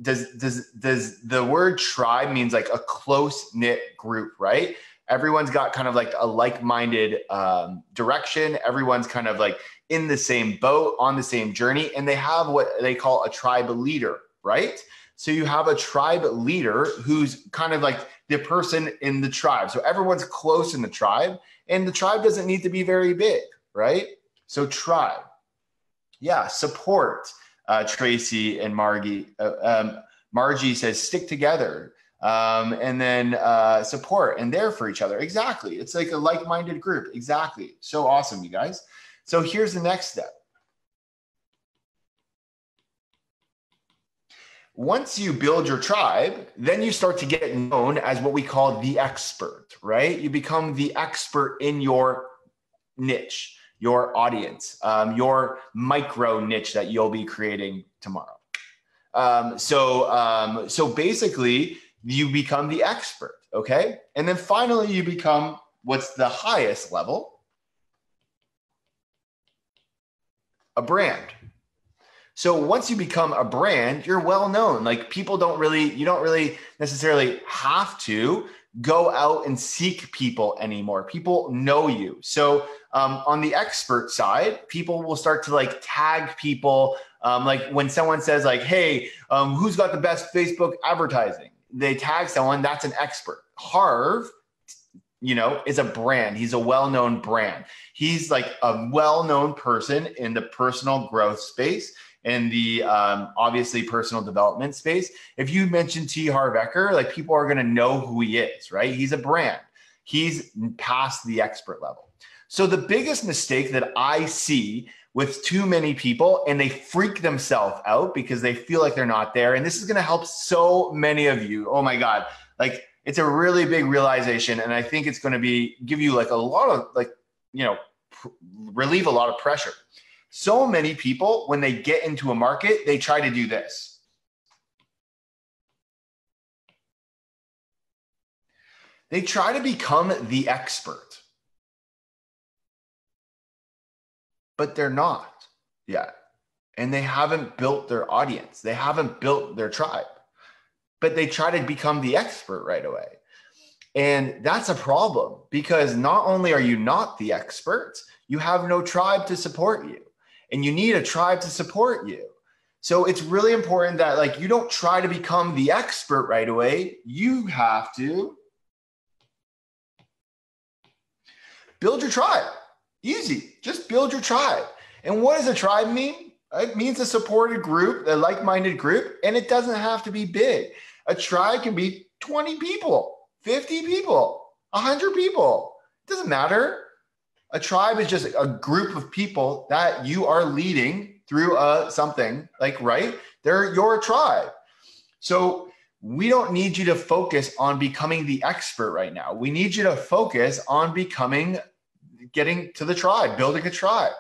does does does the word tribe means like a close-knit group, right? Everyone's got kind of like a like-minded um, direction. Everyone's kind of like in the same boat, on the same journey, and they have what they call a tribe leader, right? So you have a tribe leader who's kind of like the person in the tribe. So everyone's close in the tribe, and the tribe doesn't need to be very big, right? So tribe, yeah, support. Uh, Tracy and Margie, uh, um, Margie says, stick together um, and then uh, support and there for each other. Exactly. It's like a like-minded group. Exactly. So awesome, you guys. So here's the next step. Once you build your tribe, then you start to get known as what we call the expert, right? You become the expert in your niche, your audience, um, your micro niche that you'll be creating tomorrow. Um, so, um, so basically you become the expert, okay? And then finally you become what's the highest level, a brand. So once you become a brand, you're well known. Like people don't really, you don't really necessarily have to go out and seek people anymore. People know you. So um, on the expert side, people will start to like tag people. Um, like when someone says like, hey, um, who's got the best Facebook advertising? They tag someone, that's an expert. Harv, you know, is a brand. He's a well-known brand. He's like a well-known person in the personal growth space. In the um, obviously personal development space. If you mention T. Harv Eker, like people are gonna know who he is, right? He's a brand. He's past the expert level. So the biggest mistake that I see with too many people, and they freak themselves out because they feel like they're not there. And this is gonna help so many of you. Oh my God. Like it's a really big realization. And I think it's going to be, give you like a lot of like, you know, pr- relieve a lot of pressure. So many people, when they get into a market, they try to do this. They try to become the expert, but they're not yet. And they haven't built their audience. They haven't built their tribe, but they try to become the expert right away. And that's a problem, because not only are you not the expert, you have no tribe to support you, and you need a tribe to support you. So it's really important that like you don't try to become the expert right away. You have to build your tribe. Easy, just build your tribe. And what does a tribe mean? It means a supported group, a like-minded group, and it doesn't have to be big. A tribe can be twenty people, fifty people, one hundred people. It doesn't matter. A tribe is just a group of people that you are leading through a, something, like, right? They're your tribe. So we don't need you to focus on becoming the expert right now. We need you to focus on becoming, getting to the tribe, building a tribe.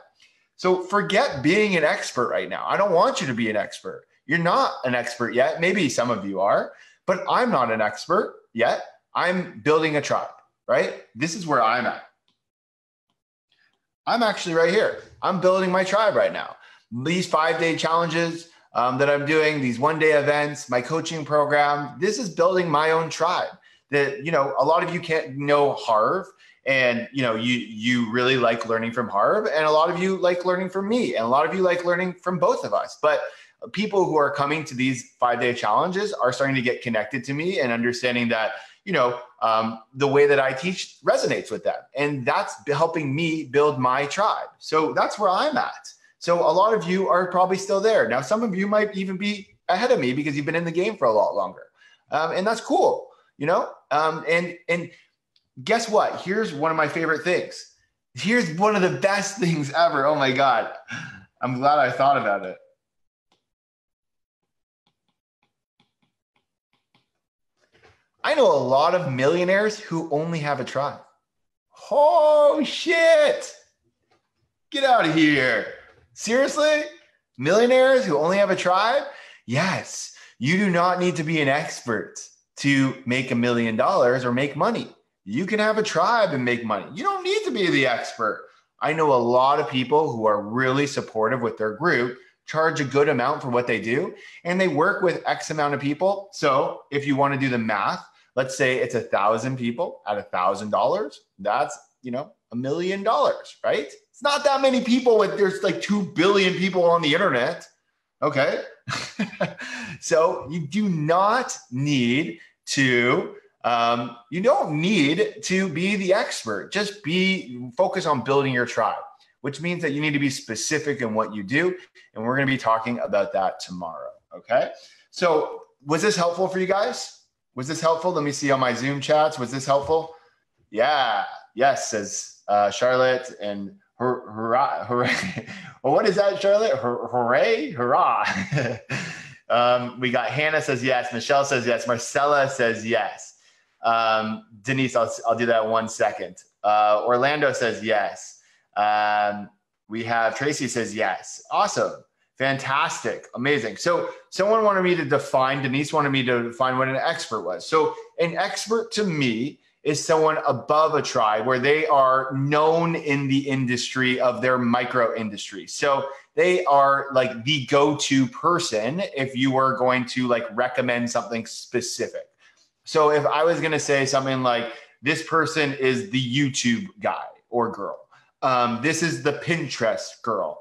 So forget being an expert right now. I don't want you to be an expert. You're not an expert yet. Maybe some of you are, but I'm not an expert yet. I'm building a tribe, right? This is where I'm at. I'm actually right here. I'm building my tribe right now. These five-day challenges um, that I'm doing, these one-day events, my coaching program, this is building my own tribe. That, you know, a lot of you can't know Harv. And, you know, you, you really like learning from Harv, and a lot of you like learning from me, and a lot of you like learning from both of us. But people who are coming to these five-day challenges are starting to get connected to me and understanding that, you know, um, the way that I teach resonates with them. And that's helping me build my tribe. So that's where I'm at. So a lot of you are probably still there. Now, some of you might even be ahead of me because you've been in the game for a lot longer. Um, and that's cool, you know, um, and, and, guess what? Here's one of my favorite things. Here's one of the best things ever. Oh my God. I'm glad I thought about it. I know a lot of millionaires who only have a tribe. Oh shit. Get out of here. Seriously? Millionaires who only have a tribe? Yes. You do not need to be an expert to make a million dollars or make money. You can have a tribe and make money. You don't need to be the expert. I know a lot of people who are really supportive with their group, charge a good amount for what they do, and they work with X amount of people. So if you want to do the math, let's say it's a thousand people at a thousand dollars, that's, you know, a million dollars, right? It's not that many people with, there's like two billion people on the internet. Okay. So you do not need to Um, you don't need to be the expert. Just be focused on building your tribe, which means that you need to be specific in what you do. And we're going to be talking about that tomorrow. Okay. So was this helpful for you guys? Was this helpful? Let me see on my Zoom chats. Was this helpful? Yeah. Yes, says uh, Charlotte and hur- hurrah, hooray. Well, what is that, Charlotte? Hur- hooray, hurrah. um, we got Hannah says yes. Michelle says yes. Marcella says yes. Um, Denise, I'll, I'll do that one second. Uh, Orlando says yes. Um, we have Tracy says yes. Awesome. Fantastic. Amazing. So someone wanted me to define, Denise wanted me to define what an expert was. So an expert to me is someone above a tribe where they are known in the industry of their micro industry. So they are like the go-to person if you were going to like recommend something specific. So if I was going to say something like, this person is the YouTube guy or girl, um, this is the Pinterest girl,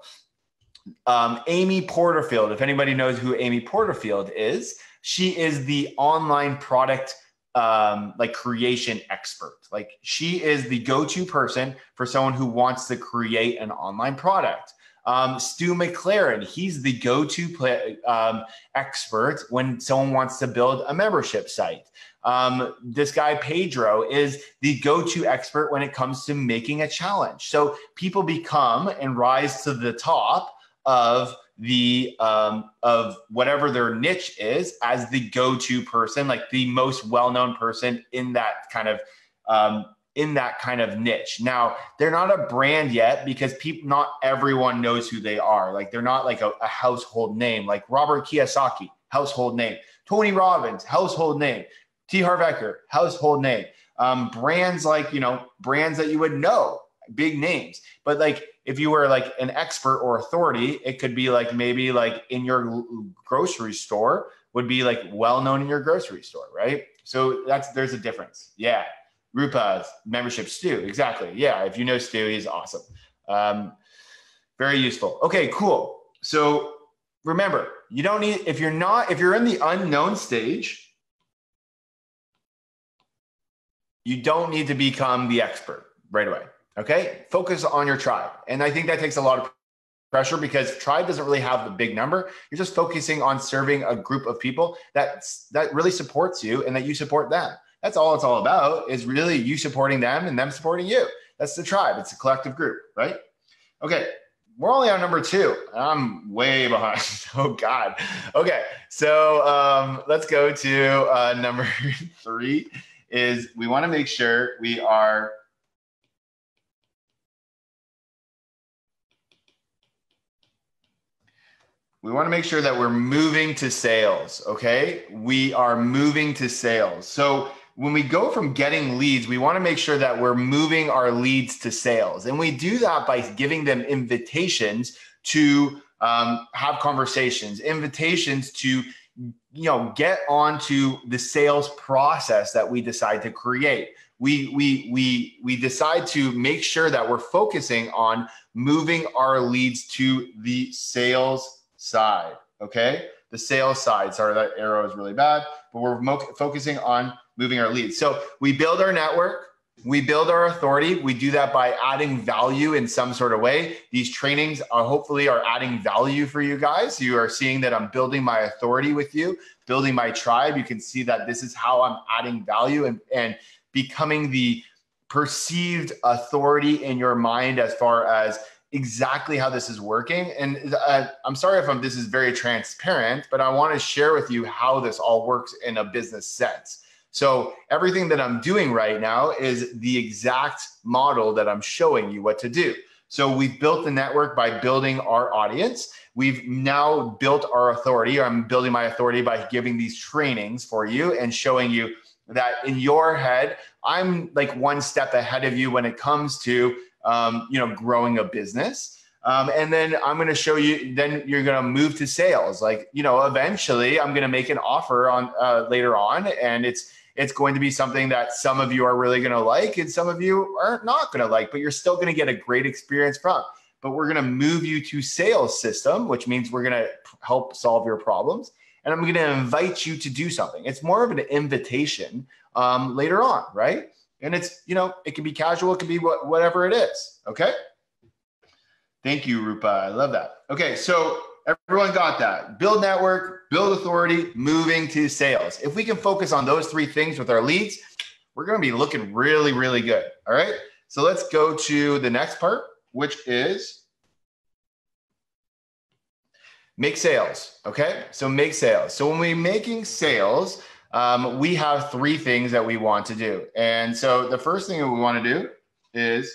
um, Amy Porterfield, if anybody knows who Amy Porterfield is, she is the online product um, like creation expert. Like she is the go-to person for someone who wants to create an online product. Um, Stu McLaren, he's the go-to play, um, expert when someone wants to build a membership site. Um, this guy, Pedro, is the go-to expert when it comes to making a challenge. So people become and rise to the top of the um, of whatever their niche is as the go-to person, like the most well-known person in that kind of um, in that kind of niche. Now, they're not a brand yet because people, not everyone knows who they are. Like they're not like a, a household name, like Robert Kiyosaki, household name, Tony Robbins, household name, T. Harv Eker, household name, um, brands like, you know, brands that you would know, big names. But like, if you were like an expert or authority, it could be like, maybe like in your grocery store would be like well-known in your grocery store, right? So that's, there's a difference. Yeah. Rupa's membership, Stu. Exactly. Yeah. If you know Stu, he's awesome. Um, very useful. Okay, cool. So remember, you don't need, if you're not, if you're in the unknown stage, you don't need to become the expert right away. Okay. Focus on your tribe. And I think that takes a lot of pressure because tribe doesn't really have the big number. You're just focusing on serving a group of people that's, that really supports you and that you support them. That's all it's all about, is really you supporting them and them supporting you. That's the tribe. It's a collective group, right? Okay. We're only on number two. I'm way behind. Oh God. Okay. So um, let's go to uh, number three is we want to make sure we are We want to make sure that we're moving to sales. Okay. We are moving to sales. So when we go from getting leads, we want to make sure that we're moving our leads to sales. And we do that by giving them invitations to um, have conversations, invitations to, you know, get onto the sales process that we decide to create. We, we, we, we decide to make sure that we're focusing on moving our leads to the sales side. Okay. The sales side. Sorry, that arrow is really bad, but we're focusing on moving our leads. So we build our network, we build our authority. We do that by adding value in some sort of way. These trainings are hopefully are adding value for you guys. You are seeing that I'm building my authority with you, building my tribe. You can see that this is how I'm adding value and, and becoming the perceived authority in your mind as far as exactly how this is working. And uh, I'm sorry if I'm, this is very transparent, but I want to share with you how this all works in a business sense. So everything that I'm doing right now is the exact model that I'm showing you what to do. So we've built the network by building our audience. We've now built our authority. I'm building my authority by giving these trainings for you and showing you that in your head, I'm like one step ahead of you when it comes to Um, you know, growing a business. Um, and then I'm going to show you, then you're going to move to sales. Like, you know, eventually I'm going to make an offer on uh, later on. And it's, it's going to be something that some of you are really going to like, and some of you are not going to like, but you're still going to get a great experience from, but we're going to move you to sales system, which means we're going to help solve your problems. And I'm going to invite you to do something. It's more of an invitation um, later on. Right. And it's, you know, it can be casual. It can be what, whatever it is. Okay. Thank you, Rupa. I love that. Okay. So everyone got that. Build network, build authority, moving to sales. If we can focus on those three things with our leads, we're going to be looking really, really good. All right. So let's go to the next part, which is make sales. Okay. So make sales. So when we're making sales, Um, we have three things that we want to do. And so the first thing that we want to do is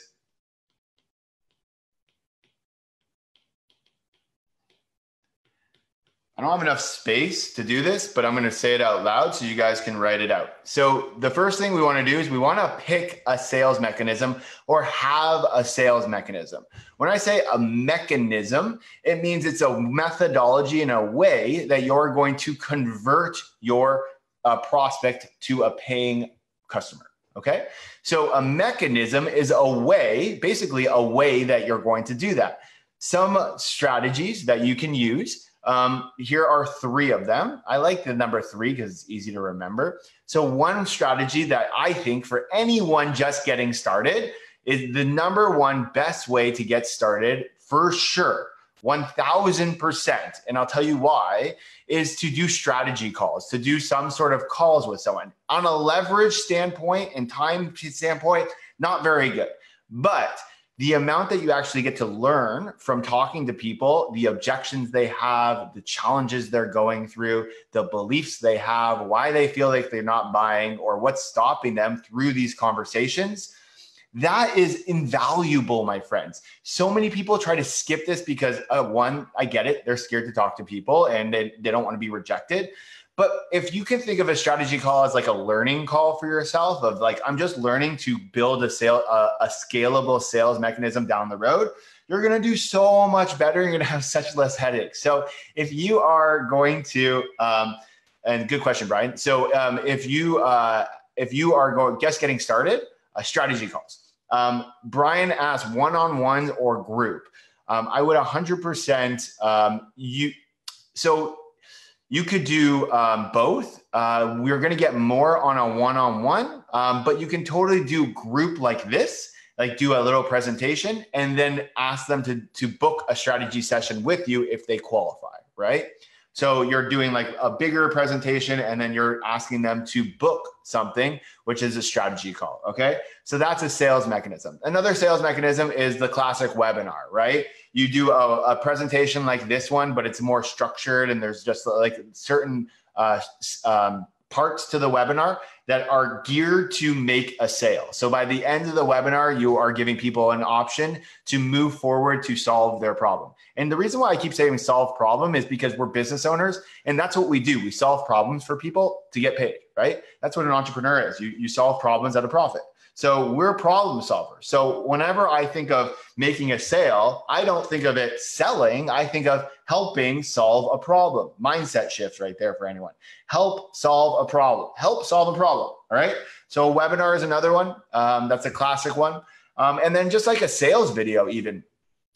I don't have enough space to do this, but I'm going to say it out loud so you guys can write it out. So the first thing we want to do is we want to pick a sales mechanism or have a sales mechanism. When I say a mechanism, it means it's a methodology in a way that you're going to convert your a prospect to a paying customer. Okay. So a mechanism is a way, basically a way that you're going to do that. Some strategies that you can use. Um, here are three of them. I like the number three because it's easy to remember. So one strategy that I think for anyone just getting started is the number one best way to get started for sure. one thousand percent, and I'll tell you why, is to do strategy calls, to do some sort of calls with someone. On a leverage standpoint and time standpoint, not very good. But the amount that you actually get to learn from talking to people, the objections they have, the challenges they're going through, the beliefs they have, why they feel like they're not buying or what's stopping them through these conversations, that is invaluable, my friends. So many people try to skip this because uh, one, I get it, they're scared to talk to people and they, they don't want to be rejected. But if you can think of a strategy call as like a learning call for yourself of like, I'm just learning to build a sale, a, a scalable sales mechanism down the road, you're going to do so much better. You're going to have such less headaches. So if you are going to, um, and good question, Brian. So um, if you uh, if you are going just getting started, uh, strategy calls. Um, Brian asked one-on-one or group. Um, I would one hundred percent um, you. So you could do um, both. Uh, we're going to get more on a one-on-one, um, but you can totally do group like this, like do a little presentation and then ask them to, to book a strategy session with you if they qualify, right? So you're doing like a bigger presentation and then you're asking them to book something, which is a strategy call, okay? So that's a sales mechanism. Another sales mechanism is the classic webinar, right? You do a, a presentation like this one, but it's more structured and there's just like certain uh, um, parts to the webinar that are geared to make a sale. So by the end of the webinar, you are giving people an option to move forward to solve their problem. And the reason why I keep saying solve problem is because we're business owners and that's what we do. We solve problems for people to get paid, right? That's what an entrepreneur is. You, you solve problems at a profit. So we're problem solvers. So whenever I think of making a sale, I don't think of it selling. I think of helping solve a problem. Mindset shifts right there for anyone. Help solve a problem. Help solve a problem, all right? So a webinar is another one. Um, that's a classic one. Um, and then just like a sales video even.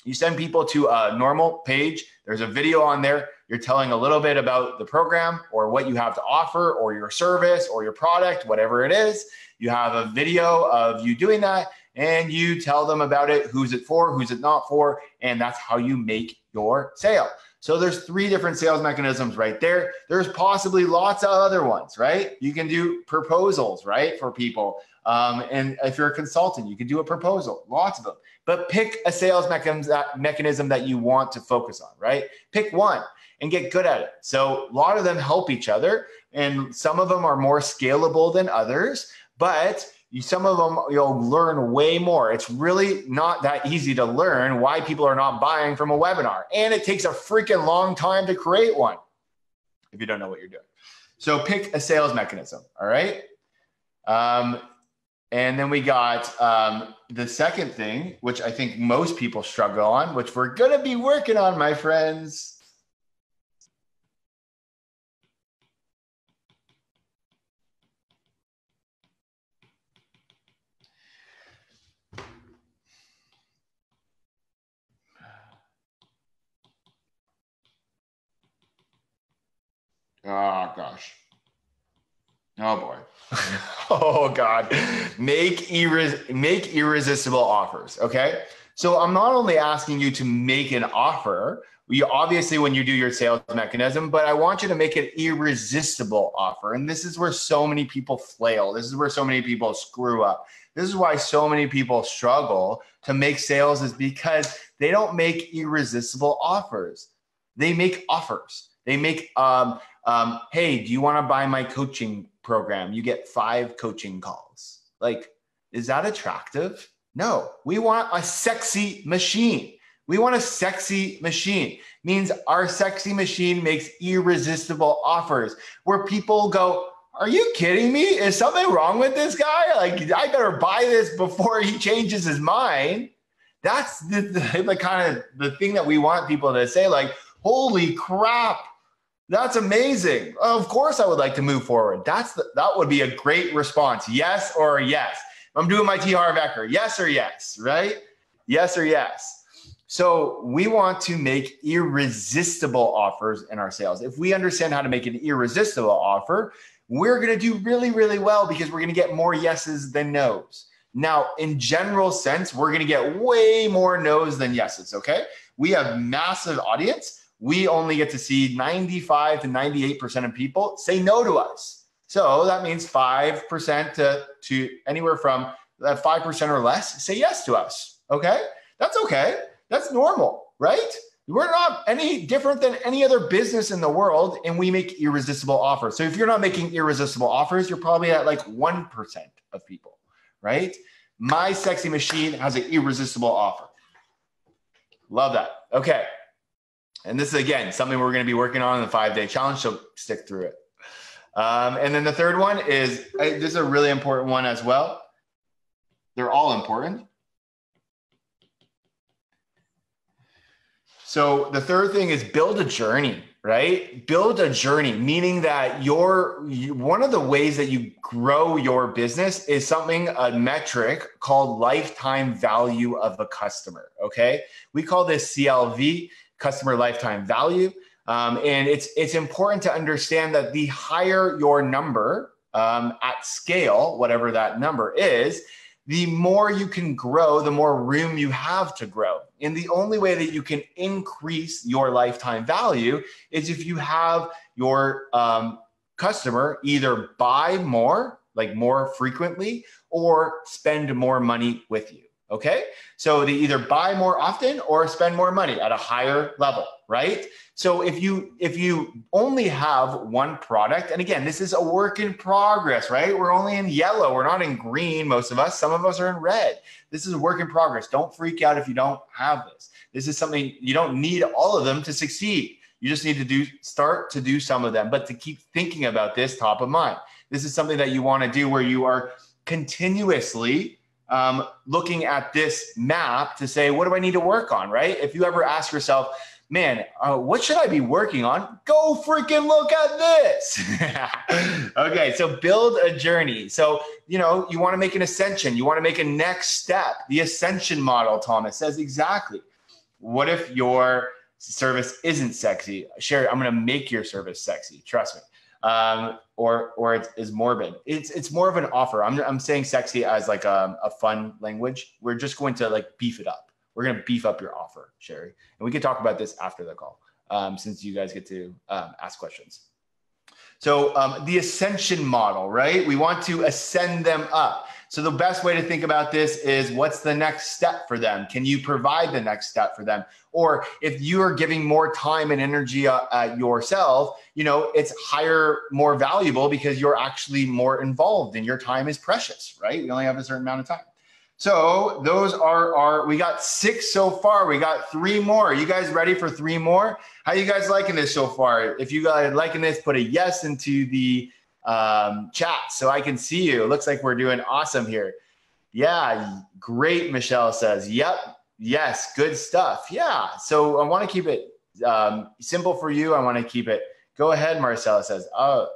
You send people to a normal page. There's a video on there. You're telling a little bit about the program or what you have to offer or your service or your product, whatever it is. You have a video of you doing that and you tell them about it, who's it for, who's it not for, and that's how you make your sale. So there's three different sales mechanisms right there. There's possibly lots of other ones, right? You can do proposals, right, for people. Um, and if you're a consultant, you can do a proposal, lots of them. But pick a sales mechanism that you want to focus on, right? Pick one and get good at it. So a lot of them help each other, and some of them are more scalable than others, but you, some of them you'll learn way more. It's really not that easy to learn why people are not buying from a webinar. And it takes a freaking long time to create one if you don't know what you're doing. So pick a sales mechanism, all right? Um, And then we got um, the second thing, which I think most people struggle on, which we're going to be working on, my friends. Oh, gosh. Oh boy. Oh God. Make irres- make irresistible offers. Okay. So I'm not only asking you to make an offer, you obviously when you do your sales mechanism, but I want you to make an irresistible offer. And this is where so many people flail. This is where so many people screw up. This is why so many people struggle to make sales is because they don't make irresistible offers. They make offers. They make, um, um, hey, do you want to buy my coaching program? You get five coaching calls. Like, is that attractive? No, we want a sexy machine. We want a sexy machine. Means our sexy machine makes irresistible offers where people go, are you kidding me? Is something wrong with this guy? Like, I better buy this before he changes his mind. That's the, the, the kind of the thing that we want people to say, like, holy crap, that's amazing. Of course I would like to move forward. That's the, that would be a great response. Yes or yes. I'm doing my T. Harv Eker. Yes or yes, right? Yes or yes. So we want to make irresistible offers in our sales. If we understand how to make an irresistible offer, we're going to do really, really well because we're going to get more yeses than nos. Now, in general sense, we're going to get way more nos than yeses, okay? We have massive audience. We only get to see ninety-five to ninety-eight percent of people say no to us. So that means five percent to, to anywhere from that five percent or less say yes to us, okay? That's okay. That's normal, right? We're not any different than any other business in the world, and we make irresistible offers. So if you're not making irresistible offers, you're probably at like one percent of people, right? My Sexy Machine has an irresistible offer. Love that. Okay. And this is, again, something we're going to be working on in the five-day challenge, so stick through it. Um, and then the third one is, this is a really important one as well. They're all important. So the third thing is build a journey, right? Build a journey, meaning that your you, one of the ways that you grow your business is something, a metric called lifetime value of a customer, okay? We call this C L V, customer lifetime value. Um, and it's, it's important to understand that the higher your number um, at scale, whatever that number is, the more you can grow, the more room you have to grow. And the only way that you can increase your lifetime value is if you have your um, customer either buy more, like more frequently, or spend more money with you, okay? So they either buy more often or spend more money at a higher level, right? So if you, if you only have one product, and again, this is a work in progress, right? We're only in yellow. We're not in green, most of us. Some of us are in red. This is a work in progress. Don't freak out if you don't have this. This is something, you don't need all of them to succeed. You just need to do, start to do some of them, but to keep thinking about this top of mind. This is something that you want to do where you are continuously um, looking at this map to say, what do I need to work on, right? If you ever ask yourself, man, uh, what should I be working on? Go freaking look at this. Okay, so build a journey. So, you know, you want to make an ascension. You want to make a next step. The ascension model, Thomas says, exactly. What if your service isn't sexy? Sherry, I'm going to make your service sexy. Trust me. Um, or or it is morbid. It's it's more of an offer. I'm, I'm saying sexy as like a, a fun language. We're just going to like beef it up. We're going to beef up your offer, Sherry. And we can talk about this after the call, um, since you guys get to um, ask questions. So um, the ascension model, right? We want to ascend them up. So the best way to think about this is, what's the next step for them? Can you provide the next step for them? Or if you are giving more time and energy uh, uh, yourself, you know, it's higher, more valuable, because you're actually more involved and your time is precious, right? We only have a certain amount of time. So those are our, we got six so far. We got three more. Are you guys ready for three more? How you guys liking this so far? If you guys are liking this, put a yes into the um, chat so I can see you. It looks like we're doing awesome here. Yeah, great, Michelle says. Yep, yes, good stuff. Yeah, so I want to keep it um, simple for you. I want to keep it. Go ahead, Marcella says. Oh.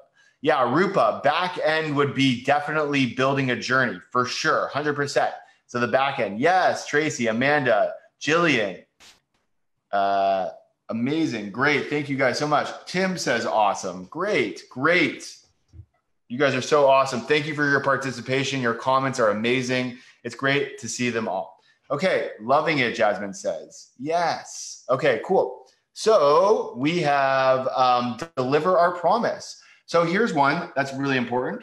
Yeah, Rupa, back end would be definitely building a journey for sure, one hundred percent. So the back end, yes, Tracy, Amanda, Jillian, uh, amazing, great. Thank you guys so much. Tim says awesome, great, great. You guys are so awesome. Thank you for your participation. Your comments are amazing. It's great to see them all. Okay, loving it, Jasmine says. Yes, okay, cool. So we have um, deliver our promise. So here's one that's really important.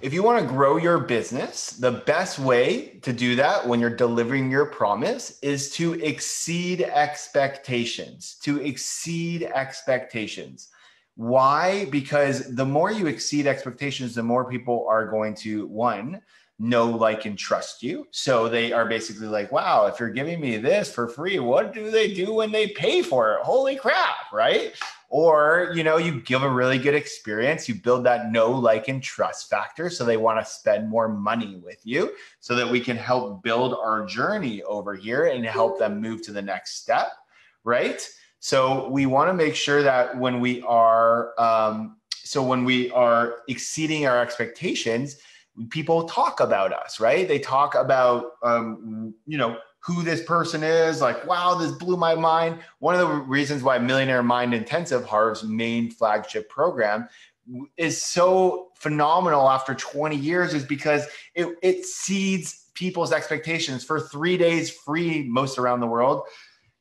If you want to grow your business, the best way to do that when you're delivering your promise is to exceed expectations, to exceed expectations. Why? Because the more you exceed expectations, the more people are going to, one, know, like, and trust you. So they are basically like, wow, if you're giving me this for free, what do they do when they pay for it? Holy crap, right? Or, you know, you give a really good experience, you build that know, like, and trust factor. So they want to spend more money with you so that we can help build our journey over here and help them move to the next step, right? So we want to make sure that when we are, um, so when we are exceeding our expectations, people talk about us, right? They talk about, um, you know, who this person is, like, wow, this blew my mind. One of the reasons why Millionaire Mind Intensive, Harv's main flagship program, is so phenomenal after twenty years is because it, it seeds people's expectations for three days free, most around the world.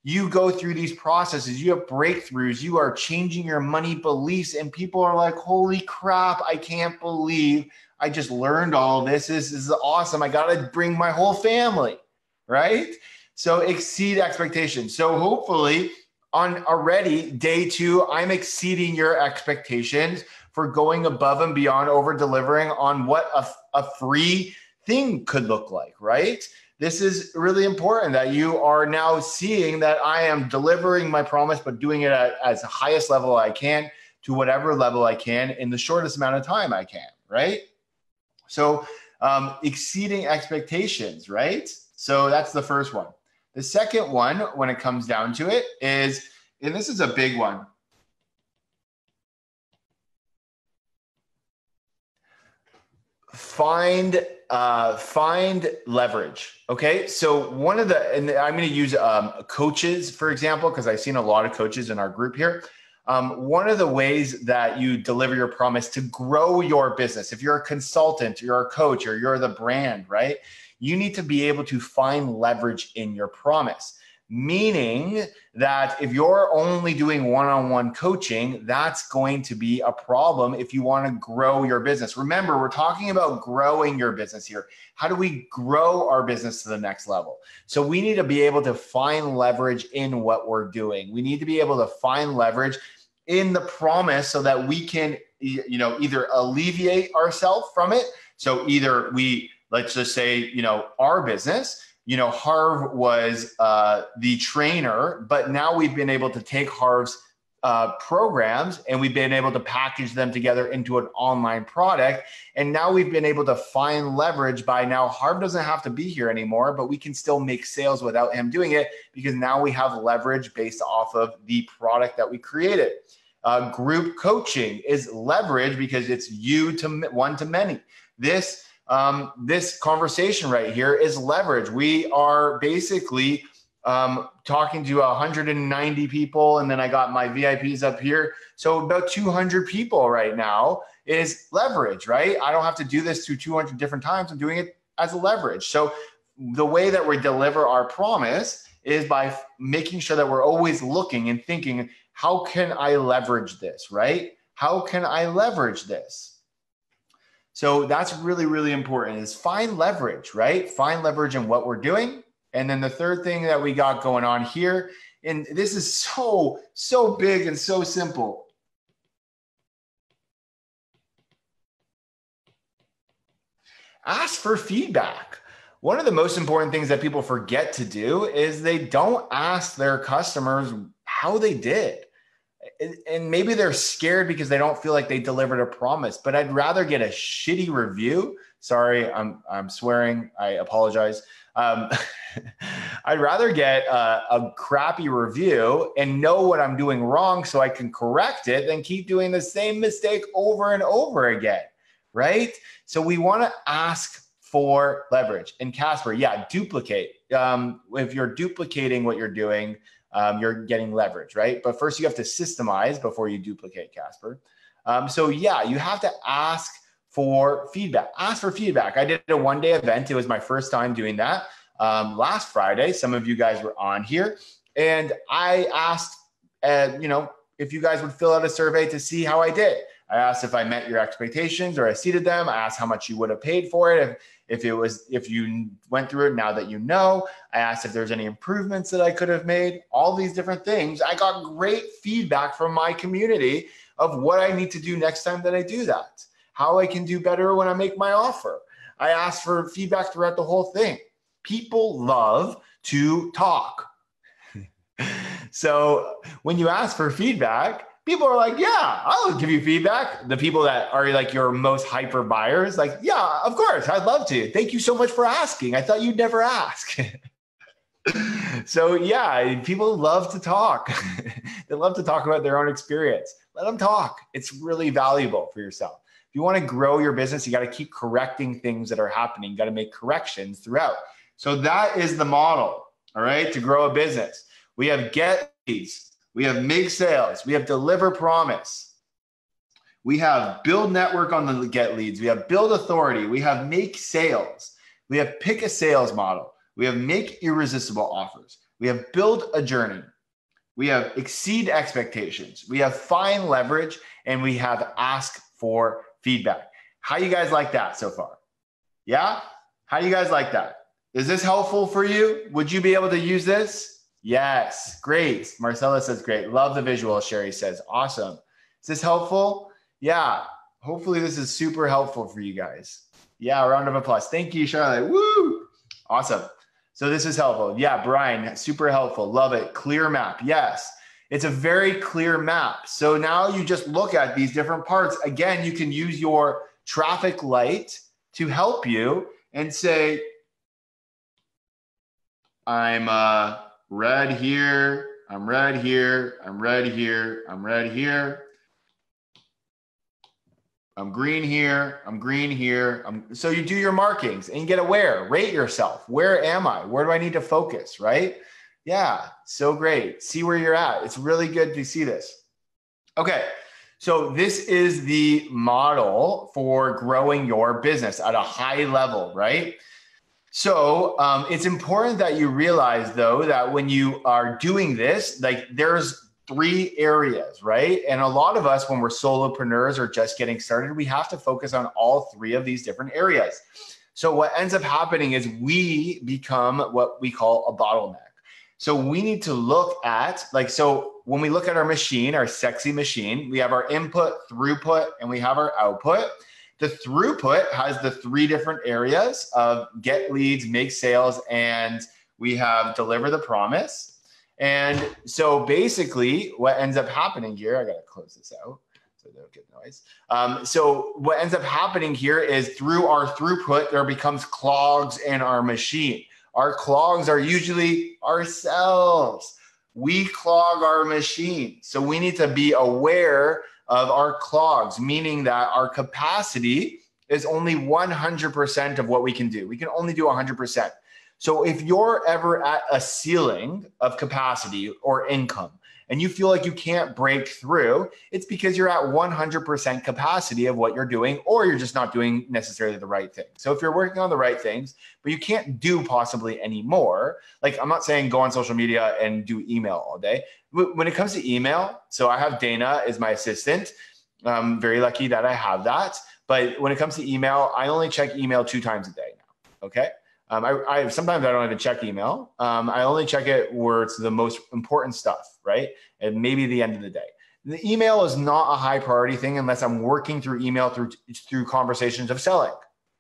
you go through these processes, you have breakthroughs, you are changing your money beliefs, and people are like, holy crap, I can't believe I just learned all this. This is awesome. I got to bring my whole family, right? So exceed expectations. So hopefully on already day two, I'm exceeding your expectations for going above and beyond, over delivering on what a, a free thing could look like, right? This is really important that you are now seeing that I am delivering my promise, but doing it at as the highest level I can, to whatever level I can, in the shortest amount of time I can, right? So um, exceeding expectations, right? So that's the first one. The second one, when it comes down to it, is, and this is a big one, find uh, find leverage. Okay, so one of the, and I'm going to use um, coaches, for example, because I've seen a lot of coaches in our group here. Um, one of the ways that you deliver your promise to grow your business, if you're a consultant, you're a coach, or you're the brand, right? You need to be able to find leverage in your promise. Meaning that if you're only doing one-on-one coaching, that's going to be a problem if you want to grow your business. Remember, we're talking about growing your business here. How do we grow our business to the next level? So we need to be able to find leverage in what we're doing. We need to be able to find leverage in the promise so that we can, you know, either alleviate ourselves from it. So either we, let's just say, you know, our business, you know, Harv was uh, the trainer, but now we've been able to take Harv's uh, programs and we've been able to package them together into an online product. And now we've been able to find leverage by now Harv doesn't have to be here anymore, but we can still make sales without him doing it because now we have leverage based off of the product that we created. Uh, group coaching is leverage because it's you to one to many. This Um, this conversation right here is leverage. We are basically um, talking to one hundred ninety people, and then I got my V I Ps up here. So about two hundred people right now is leverage, right? I don't have to do this through two hundred different times. I'm doing it as a leverage. So the way that we deliver our promise is by making sure that we're always looking and thinking, how can I leverage this, right? How can I leverage this? So that's really, really important is find leverage, right? Find leverage in what we're doing. And then the third thing that we got going on here, and this is so, so big and so simple. Ask for feedback. One of the most important things that people forget to do is they don't ask their customers how they did. And maybe they're scared because they don't feel like they delivered a promise, but I'd rather get a shitty review. Sorry, I'm, I'm swearing. I apologize. Um, I'd rather get a, a crappy review and know what I'm doing wrong so I can correct it than keep doing the same mistake over and over again, right? So we want to ask for leverage. And Casper, yeah, duplicate. Um, if you're duplicating what you're doing, Um, you're getting leverage, right? But first you have to systemize before you duplicate, Casper. Um, so yeah, you have to ask for feedback. Ask for feedback. I did a one-day event. It was my first time doing that um, last Friday. Some of you guys were on here. And I asked, uh, you know, if you guys would fill out a survey to see how I did. I asked if I met your expectations or exceeded them. I asked how much you would have paid for it. If, if it was, if you went through it now that you know, I asked if there's any improvements that I could have made, all these different things. I got great feedback from my community of what I need to do next time that I do that, how I can do better when I make my offer. I asked for feedback throughout the whole thing. People love to talk. So when you ask for feedback, people are like, yeah, I'll give you feedback. The people that are like your most hyper buyers, like, yeah, of course, I'd love to. Thank you so much for asking. I thought you'd never ask. So yeah, people love to talk. They love to talk about their own experience. Let them talk. It's really valuable for yourself. If you want to grow your business, you got to keep correcting things that are happening. You got to make corrections throughout. So that is the model, all right, to grow a business. We have get leads. We have make sales. We have deliver promise. We have build network on the get leads. We have build authority. We have make sales. We have pick a sales model. We have make irresistible offers. We have build a journey. We have exceed expectations. We have find leverage, and we have ask for feedback. How you guys like that so far? Yeah? How you guys like that? Is this helpful for you? Would you be able to use this? Yes. Great. Marcella says, great. Love the visual. Sherry says, awesome. Is this helpful? Yeah. Hopefully this is super helpful for you guys. Yeah. Round of applause. Thank you, Charlotte. Woo. Awesome. So this is helpful. Yeah. Brian, super helpful. Love it. Clear map. Yes. It's a very clear map. So now you just look at these different parts. Again, you can use your traffic light to help you and say, I'm uh, red here, I'm red here, I'm red here, I'm red here. I'm green here, I'm green here. I'm... So you do your markings and you get aware, rate yourself. Where am I? Where do I need to focus, right? Yeah, so great. See where you're at. It's really good to see this. Okay, so this is the model for growing your business at a high level, right? So um, it's important that you realize, though, that when you are doing this, like there's three areas, right? And a lot of us, when we're solopreneurs or just getting started, we have to focus on all three of these different areas. So what ends up happening is we become what we call a bottleneck. So we need to look at, like, so when we look at our machine, our sexy machine, we have our input, throughput, and we have our output. The throughput has the three different areas of get leads, make sales, and we have deliver the promise. And so basically what ends up happening here, I gotta close this out so don't get noise. Um, so what ends up happening here is through our throughput, there becomes clogs in our machine. Our clogs are usually ourselves. We clog our machine. So we need to be aware of our clogs, meaning that our capacity is only one hundred percent of what we can do. We can only do one hundred percent. So if you're ever at a ceiling of capacity or income and you feel like you can't break through, it's because you're at one hundred percent capacity of what you're doing, or you're just not doing necessarily the right thing. So if you're working on the right things, but you can't do possibly any more, like I'm not saying go on social media and do email all day. When it comes to email, so I have Dana as my assistant. I'm very lucky that I have that. But when it comes to email, I only check email two times a day now, okay? Um, I, I sometimes I don't even check email. Um, I only check it where it's the most important stuff, right? And maybe the end of the day. The email is not a high priority thing unless I'm working through email through through conversations of selling.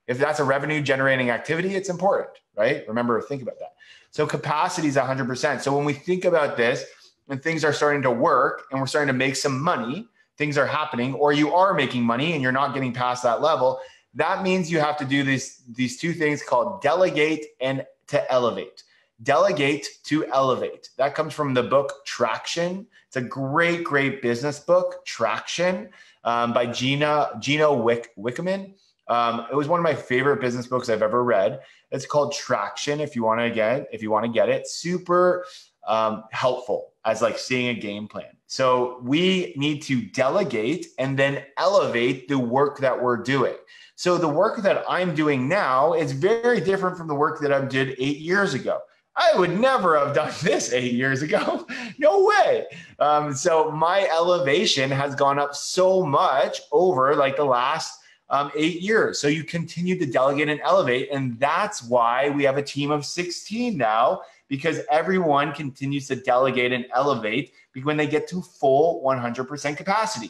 If that's a revenue generating activity, it's important, right? Remember, think about that. So capacity is one hundred percent. So when we think about this, when things are starting to work and we're starting to make some money, things are happening, or you are making money and you're not getting past that level. That means you have to do these, these two things called delegate and to elevate. Delegate to elevate. That comes from the book Traction. It's a great, great business book, Traction, um, by Gina, Gina Wick, Wickman. Um, it was one of my favorite business books I've ever read. It's called Traction if you want to get, if you want to get it. Super um, helpful as like seeing a game plan. So we need to delegate and then elevate the work that we're doing. So the work that I'm doing now is very different from the work that I did eight years ago. I would never have done this eight years ago. No way. Um, so my elevation has gone up so much over like the last um, eight years. So you continue to delegate and elevate. And that's why we have a team of sixteen now, because everyone continues to delegate and elevate when they get to full one hundred percent capacity.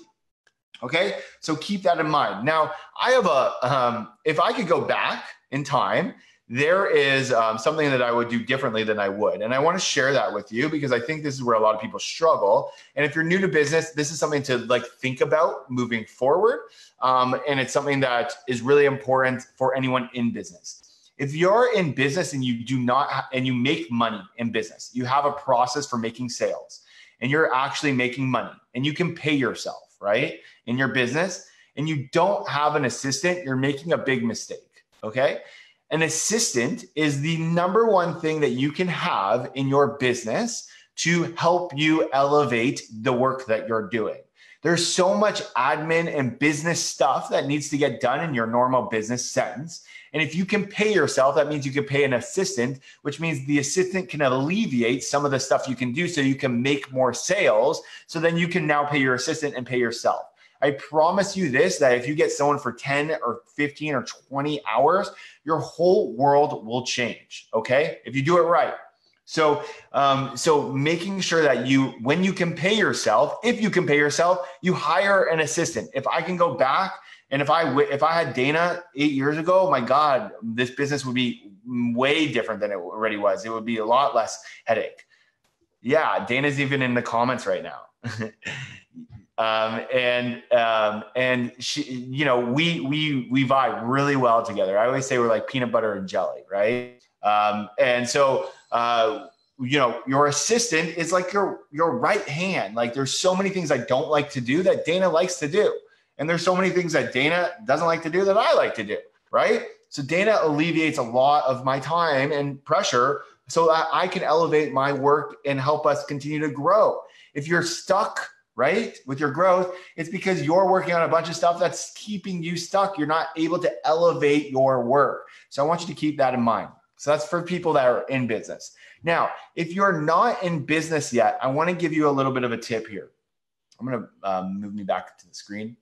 Okay, so keep that in mind. Now, I have a, um, if I could go back in time, there is um, something that I would do differently than I would. And I wanna share that with you because I think this is where a lot of people struggle. And if you're new to business, this is something to like think about moving forward. Um, and it's something that is really important for anyone in business. If you're in business and you do not, and you make money in business, you have a process for making sales and you're actually making money and you can pay yourself, right, in your business, and you don't have an assistant, you're making a big mistake, okay? An assistant is the number one thing that you can have in your business to help you elevate the work that you're doing. There's so much admin and business stuff that needs to get done in your normal business sentence. And if you can pay yourself, that means you can pay an assistant, which means the assistant can alleviate some of the stuff you can do so you can make more sales. So then you can now pay your assistant and pay yourself. I promise you this, that if you get someone for ten or fifteen or twenty hours, your whole world will change, okay? If you do it right. So, um, so making sure that you, when you can pay yourself, if you can pay yourself, you hire an assistant. If I can go back and if I, if I had Dana eight years ago, my God, this business would be way different than it already was. It would be a lot less headache. Yeah. Dana's even in the comments right now. Um, and, um, and she, you know, we, we, we vibe really well together. I always say we're like peanut butter and jelly, right? Um, and so, uh, you know, your assistant is like your, your right hand. Like there's so many things I don't like to do that Dana likes to do. And there's so many things that Dana doesn't like to do that I like to do, right? So Dana alleviates a lot of my time and pressure so that I can elevate my work and help us continue to grow. If you're stuck, right, with your growth, it's because you're working on a bunch of stuff that's keeping you stuck. You're not able to elevate your work. So I want you to keep that in mind. So that's for people that are in business. Now, if you're not in business yet, I want to give you a little bit of a tip here. I'm going to um, move me back to the screen.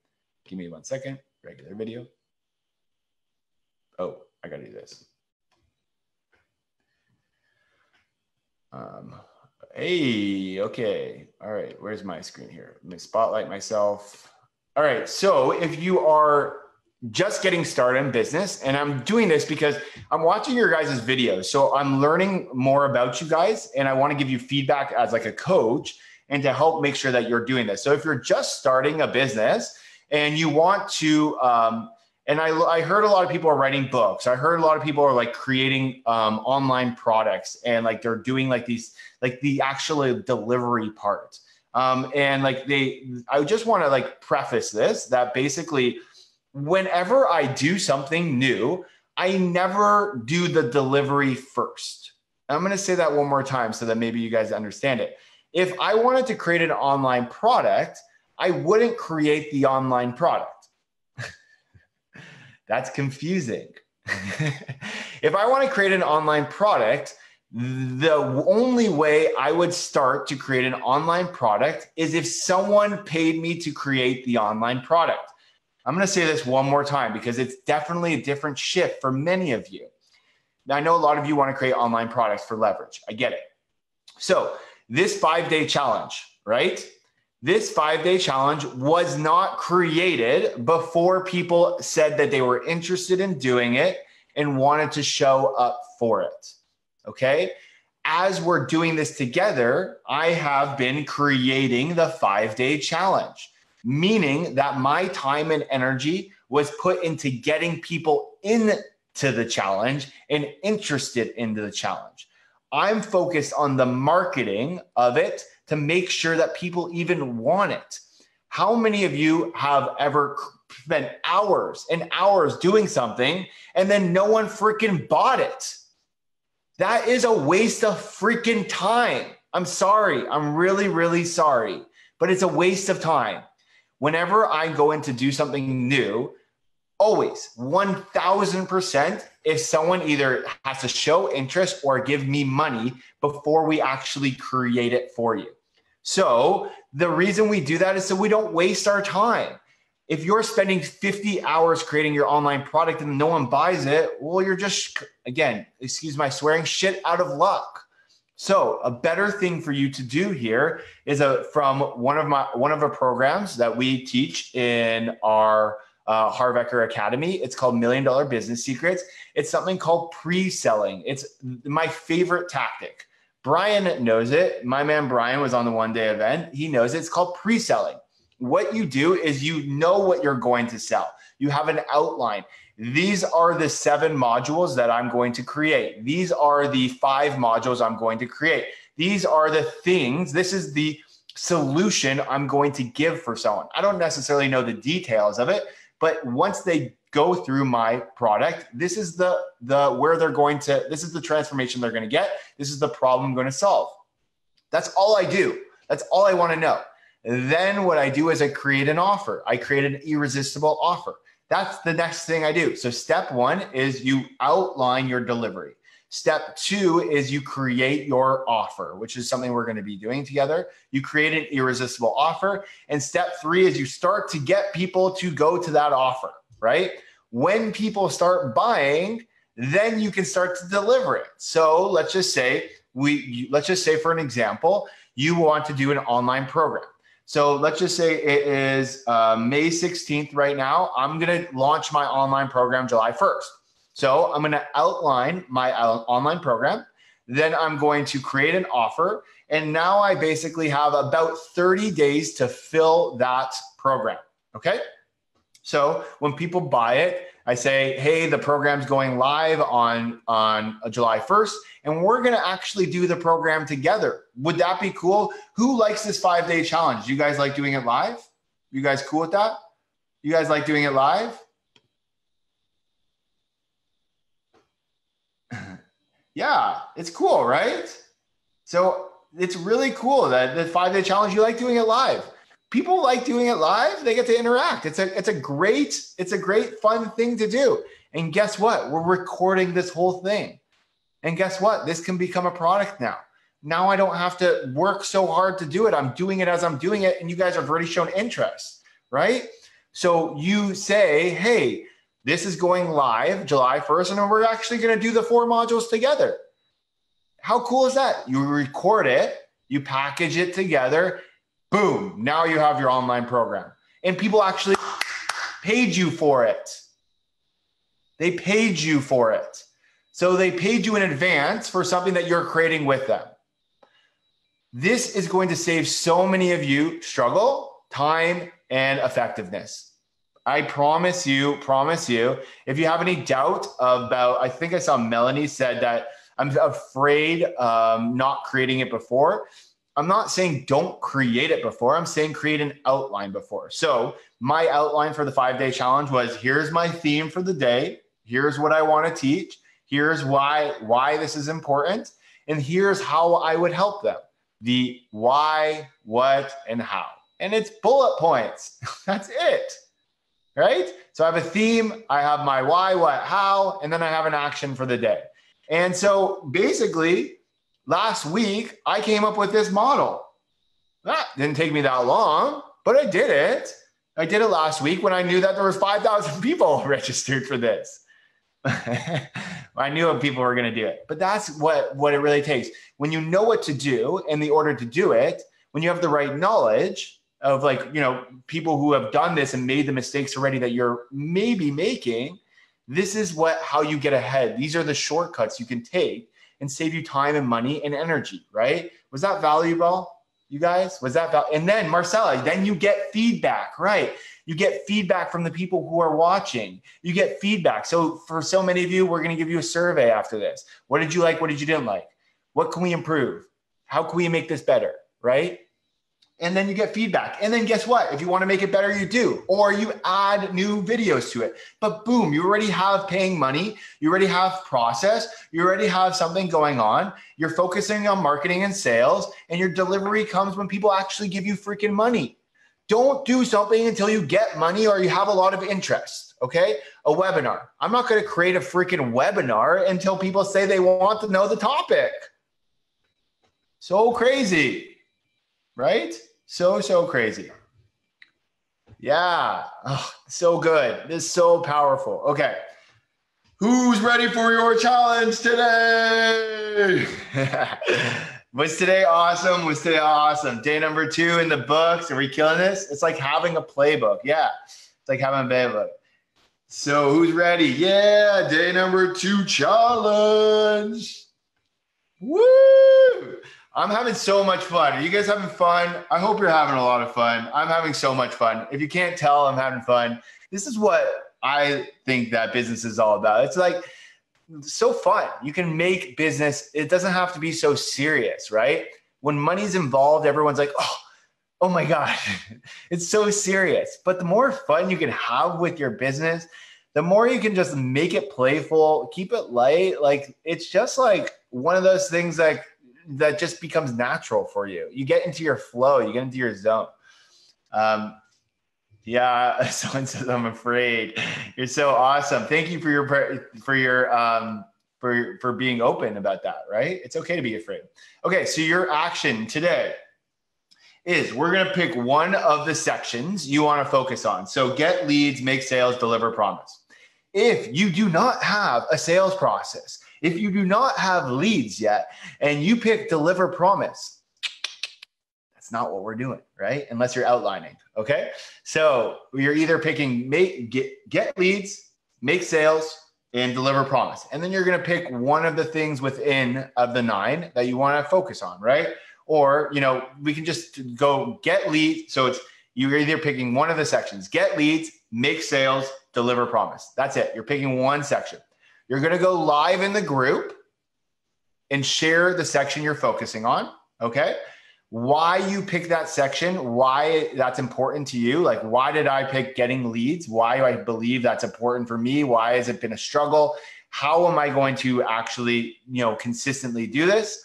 Give me one second, regular video. Oh, I got to do this. Um, Hey, okay. All right. Where's my screen here? Let me spotlight myself. All right. So if you are just getting started in business, and I'm doing this because I'm watching your guys' videos. So I'm learning more about you guys, and I want to give you feedback as like a coach and to help make sure that you're doing this. So if you're just starting a business and you want to, um, and I, I heard a lot of people are writing books. I heard a lot of people are like creating um, online products, and like they're doing like these, like the actual delivery part. Um, and like they, I just want to like preface this, that basically whenever I do something new, I never do the delivery first. I'm going to say that one more time so that maybe you guys understand it. If I wanted to create an online product, I wouldn't create the online product. That's confusing. If I want to create an online product, the only way I would start to create an online product is if someone paid me to create the online product. I'm going to say this one more time because it's definitely a different shift for many of you. Now, I know a lot of you want to create online products for leverage. I get it. So this five-day challenge, right? This five-day challenge was not created before people said that they were interested in doing it and wanted to show up for it, okay? As we're doing this together, I have been creating the five-day challenge, meaning that my time and energy was put into getting people into the challenge and interested into the challenge. I'm focused on the marketing of it to make sure that people even want it. How many of you have ever spent hours and hours doing something and then no one freaking bought it? That is a waste of freaking time. I'm sorry. I'm really, really sorry, but it's a waste of time. Whenever I go in to do something new, always one thousand percent, if someone either has to show interest or give me money before we actually create it for you. So the reason we do that is so we don't waste our time. If you're spending fifty hours creating your online product and no one buys it, well, you're just, again, excuse my swearing, shit out of luck. So a better thing for you to do here is a, from one of my one of our programs that we teach in our Uh, Harv Eker Academy. It's called Million Dollar Business Secrets. It's something called pre-selling. It's my favorite tactic. Brian knows it. My man Brian was on the one day event. He knows it. It's called pre-selling. What you do is you know what you're going to sell. You have an outline. These are the seven modules that I'm going to create. These are the five modules I'm going to create. These are the things. This is the solution I'm going to give for someone. I don't necessarily know the details of it, but once they go through my product, this is the, the where they're going to, this is the transformation they're going to get. This is the problem I'm going to solve. That's all I do. That's all I want to know. Then what I do is I create an offer. I create an irresistible offer. That's the next thing I do. So step one is you outline your delivery. Step two is you create your offer, which is something we're going to be doing together. You create an irresistible offer. And step three is you start to get people to go to that offer, right? When people start buying, then you can start to deliver it. So let's just say we, let's just say for an example, you want to do an online program. So let's just say it is uh, May sixteenth right now. I'm going to launch my online program July first. So I'm going to outline my online program. Then I'm going to create an offer. And now I basically have about thirty days to fill that program. Okay. So when people buy it, I say, hey, the program's going live on, on July first, and we're going to actually do the program together. Would that be cool? Who likes this five-day challenge? You guys like doing it live? You guys cool with that? You guys like doing it live? Yeah, it's cool, right? So it's really cool that the five-day challenge, you like doing it live. People like doing it live. They get to interact. It's a, it's a great, it's a great fun thing to do. And guess what? We're recording this whole thing. And guess what? This can become a product now. Now I don't have to work so hard to do it. I'm doing it as I'm doing it. And you guys have already shown interest, right? So you say, hey, this is going live July first, and we're actually going to do the four modules together. How cool is that? You record it, you package it together, boom, now you have your online program. And people actually paid you for it. They paid you for it. So they paid you in advance for something that you're creating with them. This is going to save so many of you struggle, time, and effectiveness. I promise you, promise you, if you have any doubt about, I think I saw Melanie said that I'm afraid um, not creating it before. I'm not saying don't create it before. I'm saying create an outline before. So my outline for the five-day challenge was, here's my theme for the day. Here's what I want to teach. Here's why, why this is important. And here's how I would help them. The why, what, and how. And it's bullet points. That's it, right? So I have a theme. I have my why, what, how, and then I have an action for the day. And so basically, last week, I came up with this model. That didn't take me that long, but I did it. I did it last week when I knew that there was five thousand people registered for this. I knew people were going to do it, but that's what, what it really takes. When you know what to do and the order to do it, when you have the right knowledge of, like, you know, people who have done this and made the mistakes already that you're maybe making, this is what, how you get ahead. These are the shortcuts you can take and save you time and money and energy, right? Was that valuable, you guys? Was that valuable? And then, Marcella, then you get feedback, right? You get feedback from the people who are watching. You get feedback. So for so many of you, we're going to give you a survey after this. What did you like? What did you didn't like? What can we improve? How can we make this better, right? And then you get feedback. And then guess what? If you want to make it better, you do. Or you add new videos to it. But boom, you already have paying money. You already have process. You already have something going on. You're focusing on marketing and sales. And your delivery comes when people actually give you freaking money. Don't do something until you get money or you have a lot of interest, okay? A webinar. I'm not going to create a freaking webinar until people say they want to know the topic. So crazy. Right? So, so crazy. Yeah. Oh, so good. This is so powerful. Okay. Who's ready for your challenge today? Was today awesome? Was today awesome? Day number two in the books. Are we killing this? It's like having a playbook. Yeah. It's like having a playbook. So who's ready? Yeah. Day number two challenge. Woo! I'm having so much fun. Are you guys having fun? I hope you're having a lot of fun. I'm having so much fun. If you can't tell, I'm having fun. This is what I think that business is all about. It's like so fun. You can make business. It doesn't have to be so serious, right? When money's involved, everyone's like, oh, oh my God, it's so serious. But the more fun you can have with your business, the more you can just make it playful, keep it light. Like, it's just like one of those things like, that just becomes natural for you. You get into your flow, you get into your zone. Um, yeah, someone says, I'm afraid. You're so awesome. Thank you for your, for your, um, for, for being open about that, right? It's okay to be afraid. Okay. So your action today is we're going to pick one of the sections you want to focus on. So get leads, make sales, deliver promise. If you do not have a sales process, if you do not have leads yet, and you pick deliver promise, that's not what we're doing, right? Unless you're outlining, okay? So you're either picking make, get, get leads, make sales, and deliver promise. And then you're gonna pick one of the things within of the nine that you wanna focus on, right? Or, you know, we can just go get leads. So it's, you're either picking one of the sections, get leads, make sales, deliver promise. That's it, you're picking one section. You're going to go live in the group and share the section you're focusing on, okay? Why you pick that section, why that's important to you. Like, why did I pick getting leads? Why do I believe that's important for me? Why has it been a struggle? How am I going to actually, you know, consistently do this?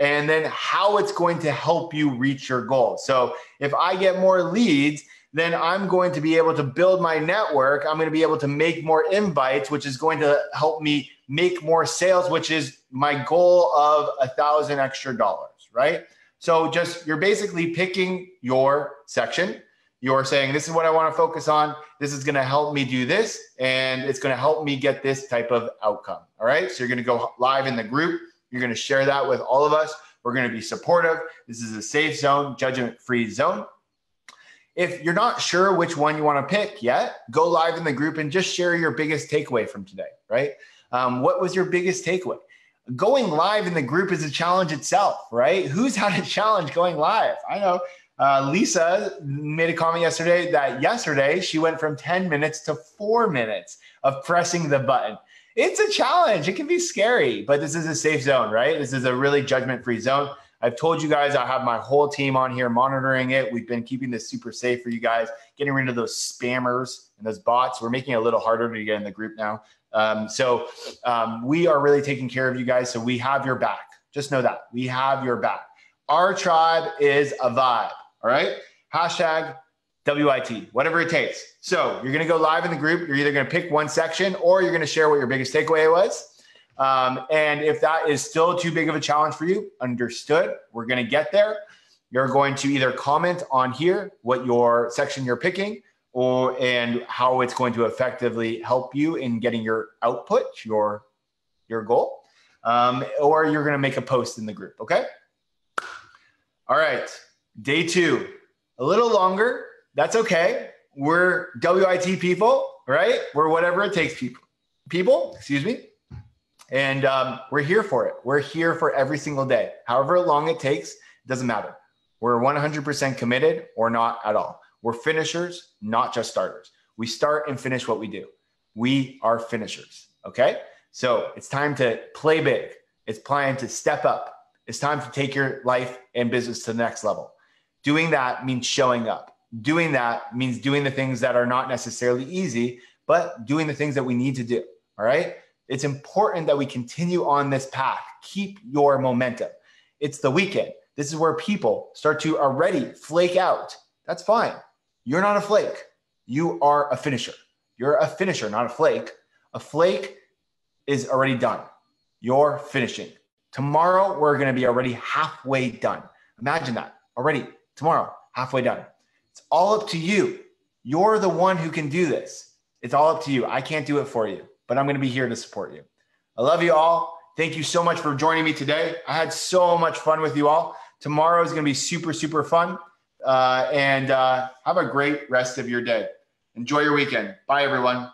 And then how it's going to help you reach your goal. So if I get more leads, then I'm going to be able to build my network. I'm going to be able to make more invites, which is going to help me make more sales, which is my goal of a thousand extra dollars, right? So just, you're basically picking your section. You're saying, this is what I want to focus on. This is going to help me do this. And it's going to help me get this type of outcome. All right. So you're going to go live in the group. You're going to share that with all of us. We're going to be supportive. This is a safe zone, judgment-free zone. If you're not sure which one you want to pick yet, go live in the group and just share your biggest takeaway from today, right? Um, what was your biggest takeaway? Going live in the group is a challenge itself, right? Who's had a challenge going live? I know uh, Lisa made a comment yesterday that yesterday she went from ten minutes to four minutes of pressing the button. It's a challenge. It can be scary, but this is a safe zone, right? This is a really judgment-free zone. I've told you guys, I have my whole team on here monitoring it. We've been keeping this super safe for you guys, getting rid of those spammers and those bots. We're making it a little harder to get in the group now. Um, so um, we are really taking care of you guys. So we have your back. Just know that. We have your back. Our tribe is a vibe, all right? Hashtag W I T, whatever it takes. So you're going to go live in the group. You're either going to pick one section or you're going to share what your biggest takeaway was. Um, and if that is still too big of a challenge for you, understood, we're going to get there. You're going to either comment on here, what your section you're picking, or, and how it's going to effectively help you in getting your output, your, your goal, um, or you're going to make a post in the group. Okay. All right. Day two, a little longer. That's okay. We're W I T people, right? We're whatever it takes people, people, excuse me. And um, we're here for it. We're here for every single day. However long it takes, it doesn't matter. We're one hundred percent committed or not at all. We're finishers, not just starters. We start and finish what we do. We are finishers, okay? So it's time to play big. It's time to step up. It's time to take your life and business to the next level. Doing that means showing up. Doing that means doing the things that are not necessarily easy, but doing the things that we need to do, all right? It's important that we continue on this path. Keep your momentum. It's the weekend. This is where people start to already flake out. That's fine. You're not a flake. You are a finisher. You're a finisher, not a flake. A flake is already done. You're finishing. Tomorrow, we're going to be already halfway done. Imagine that. Already tomorrow, halfway done. It's all up to you. You're the one who can do this. It's all up to you. I can't do it for you, but I'm going to be here to support you. I love you all. Thank you so much for joining me today. I had so much fun with you all. Tomorrow is going to be super, super fun. Uh, and uh, have a great rest of your day. Enjoy your weekend. Bye, everyone.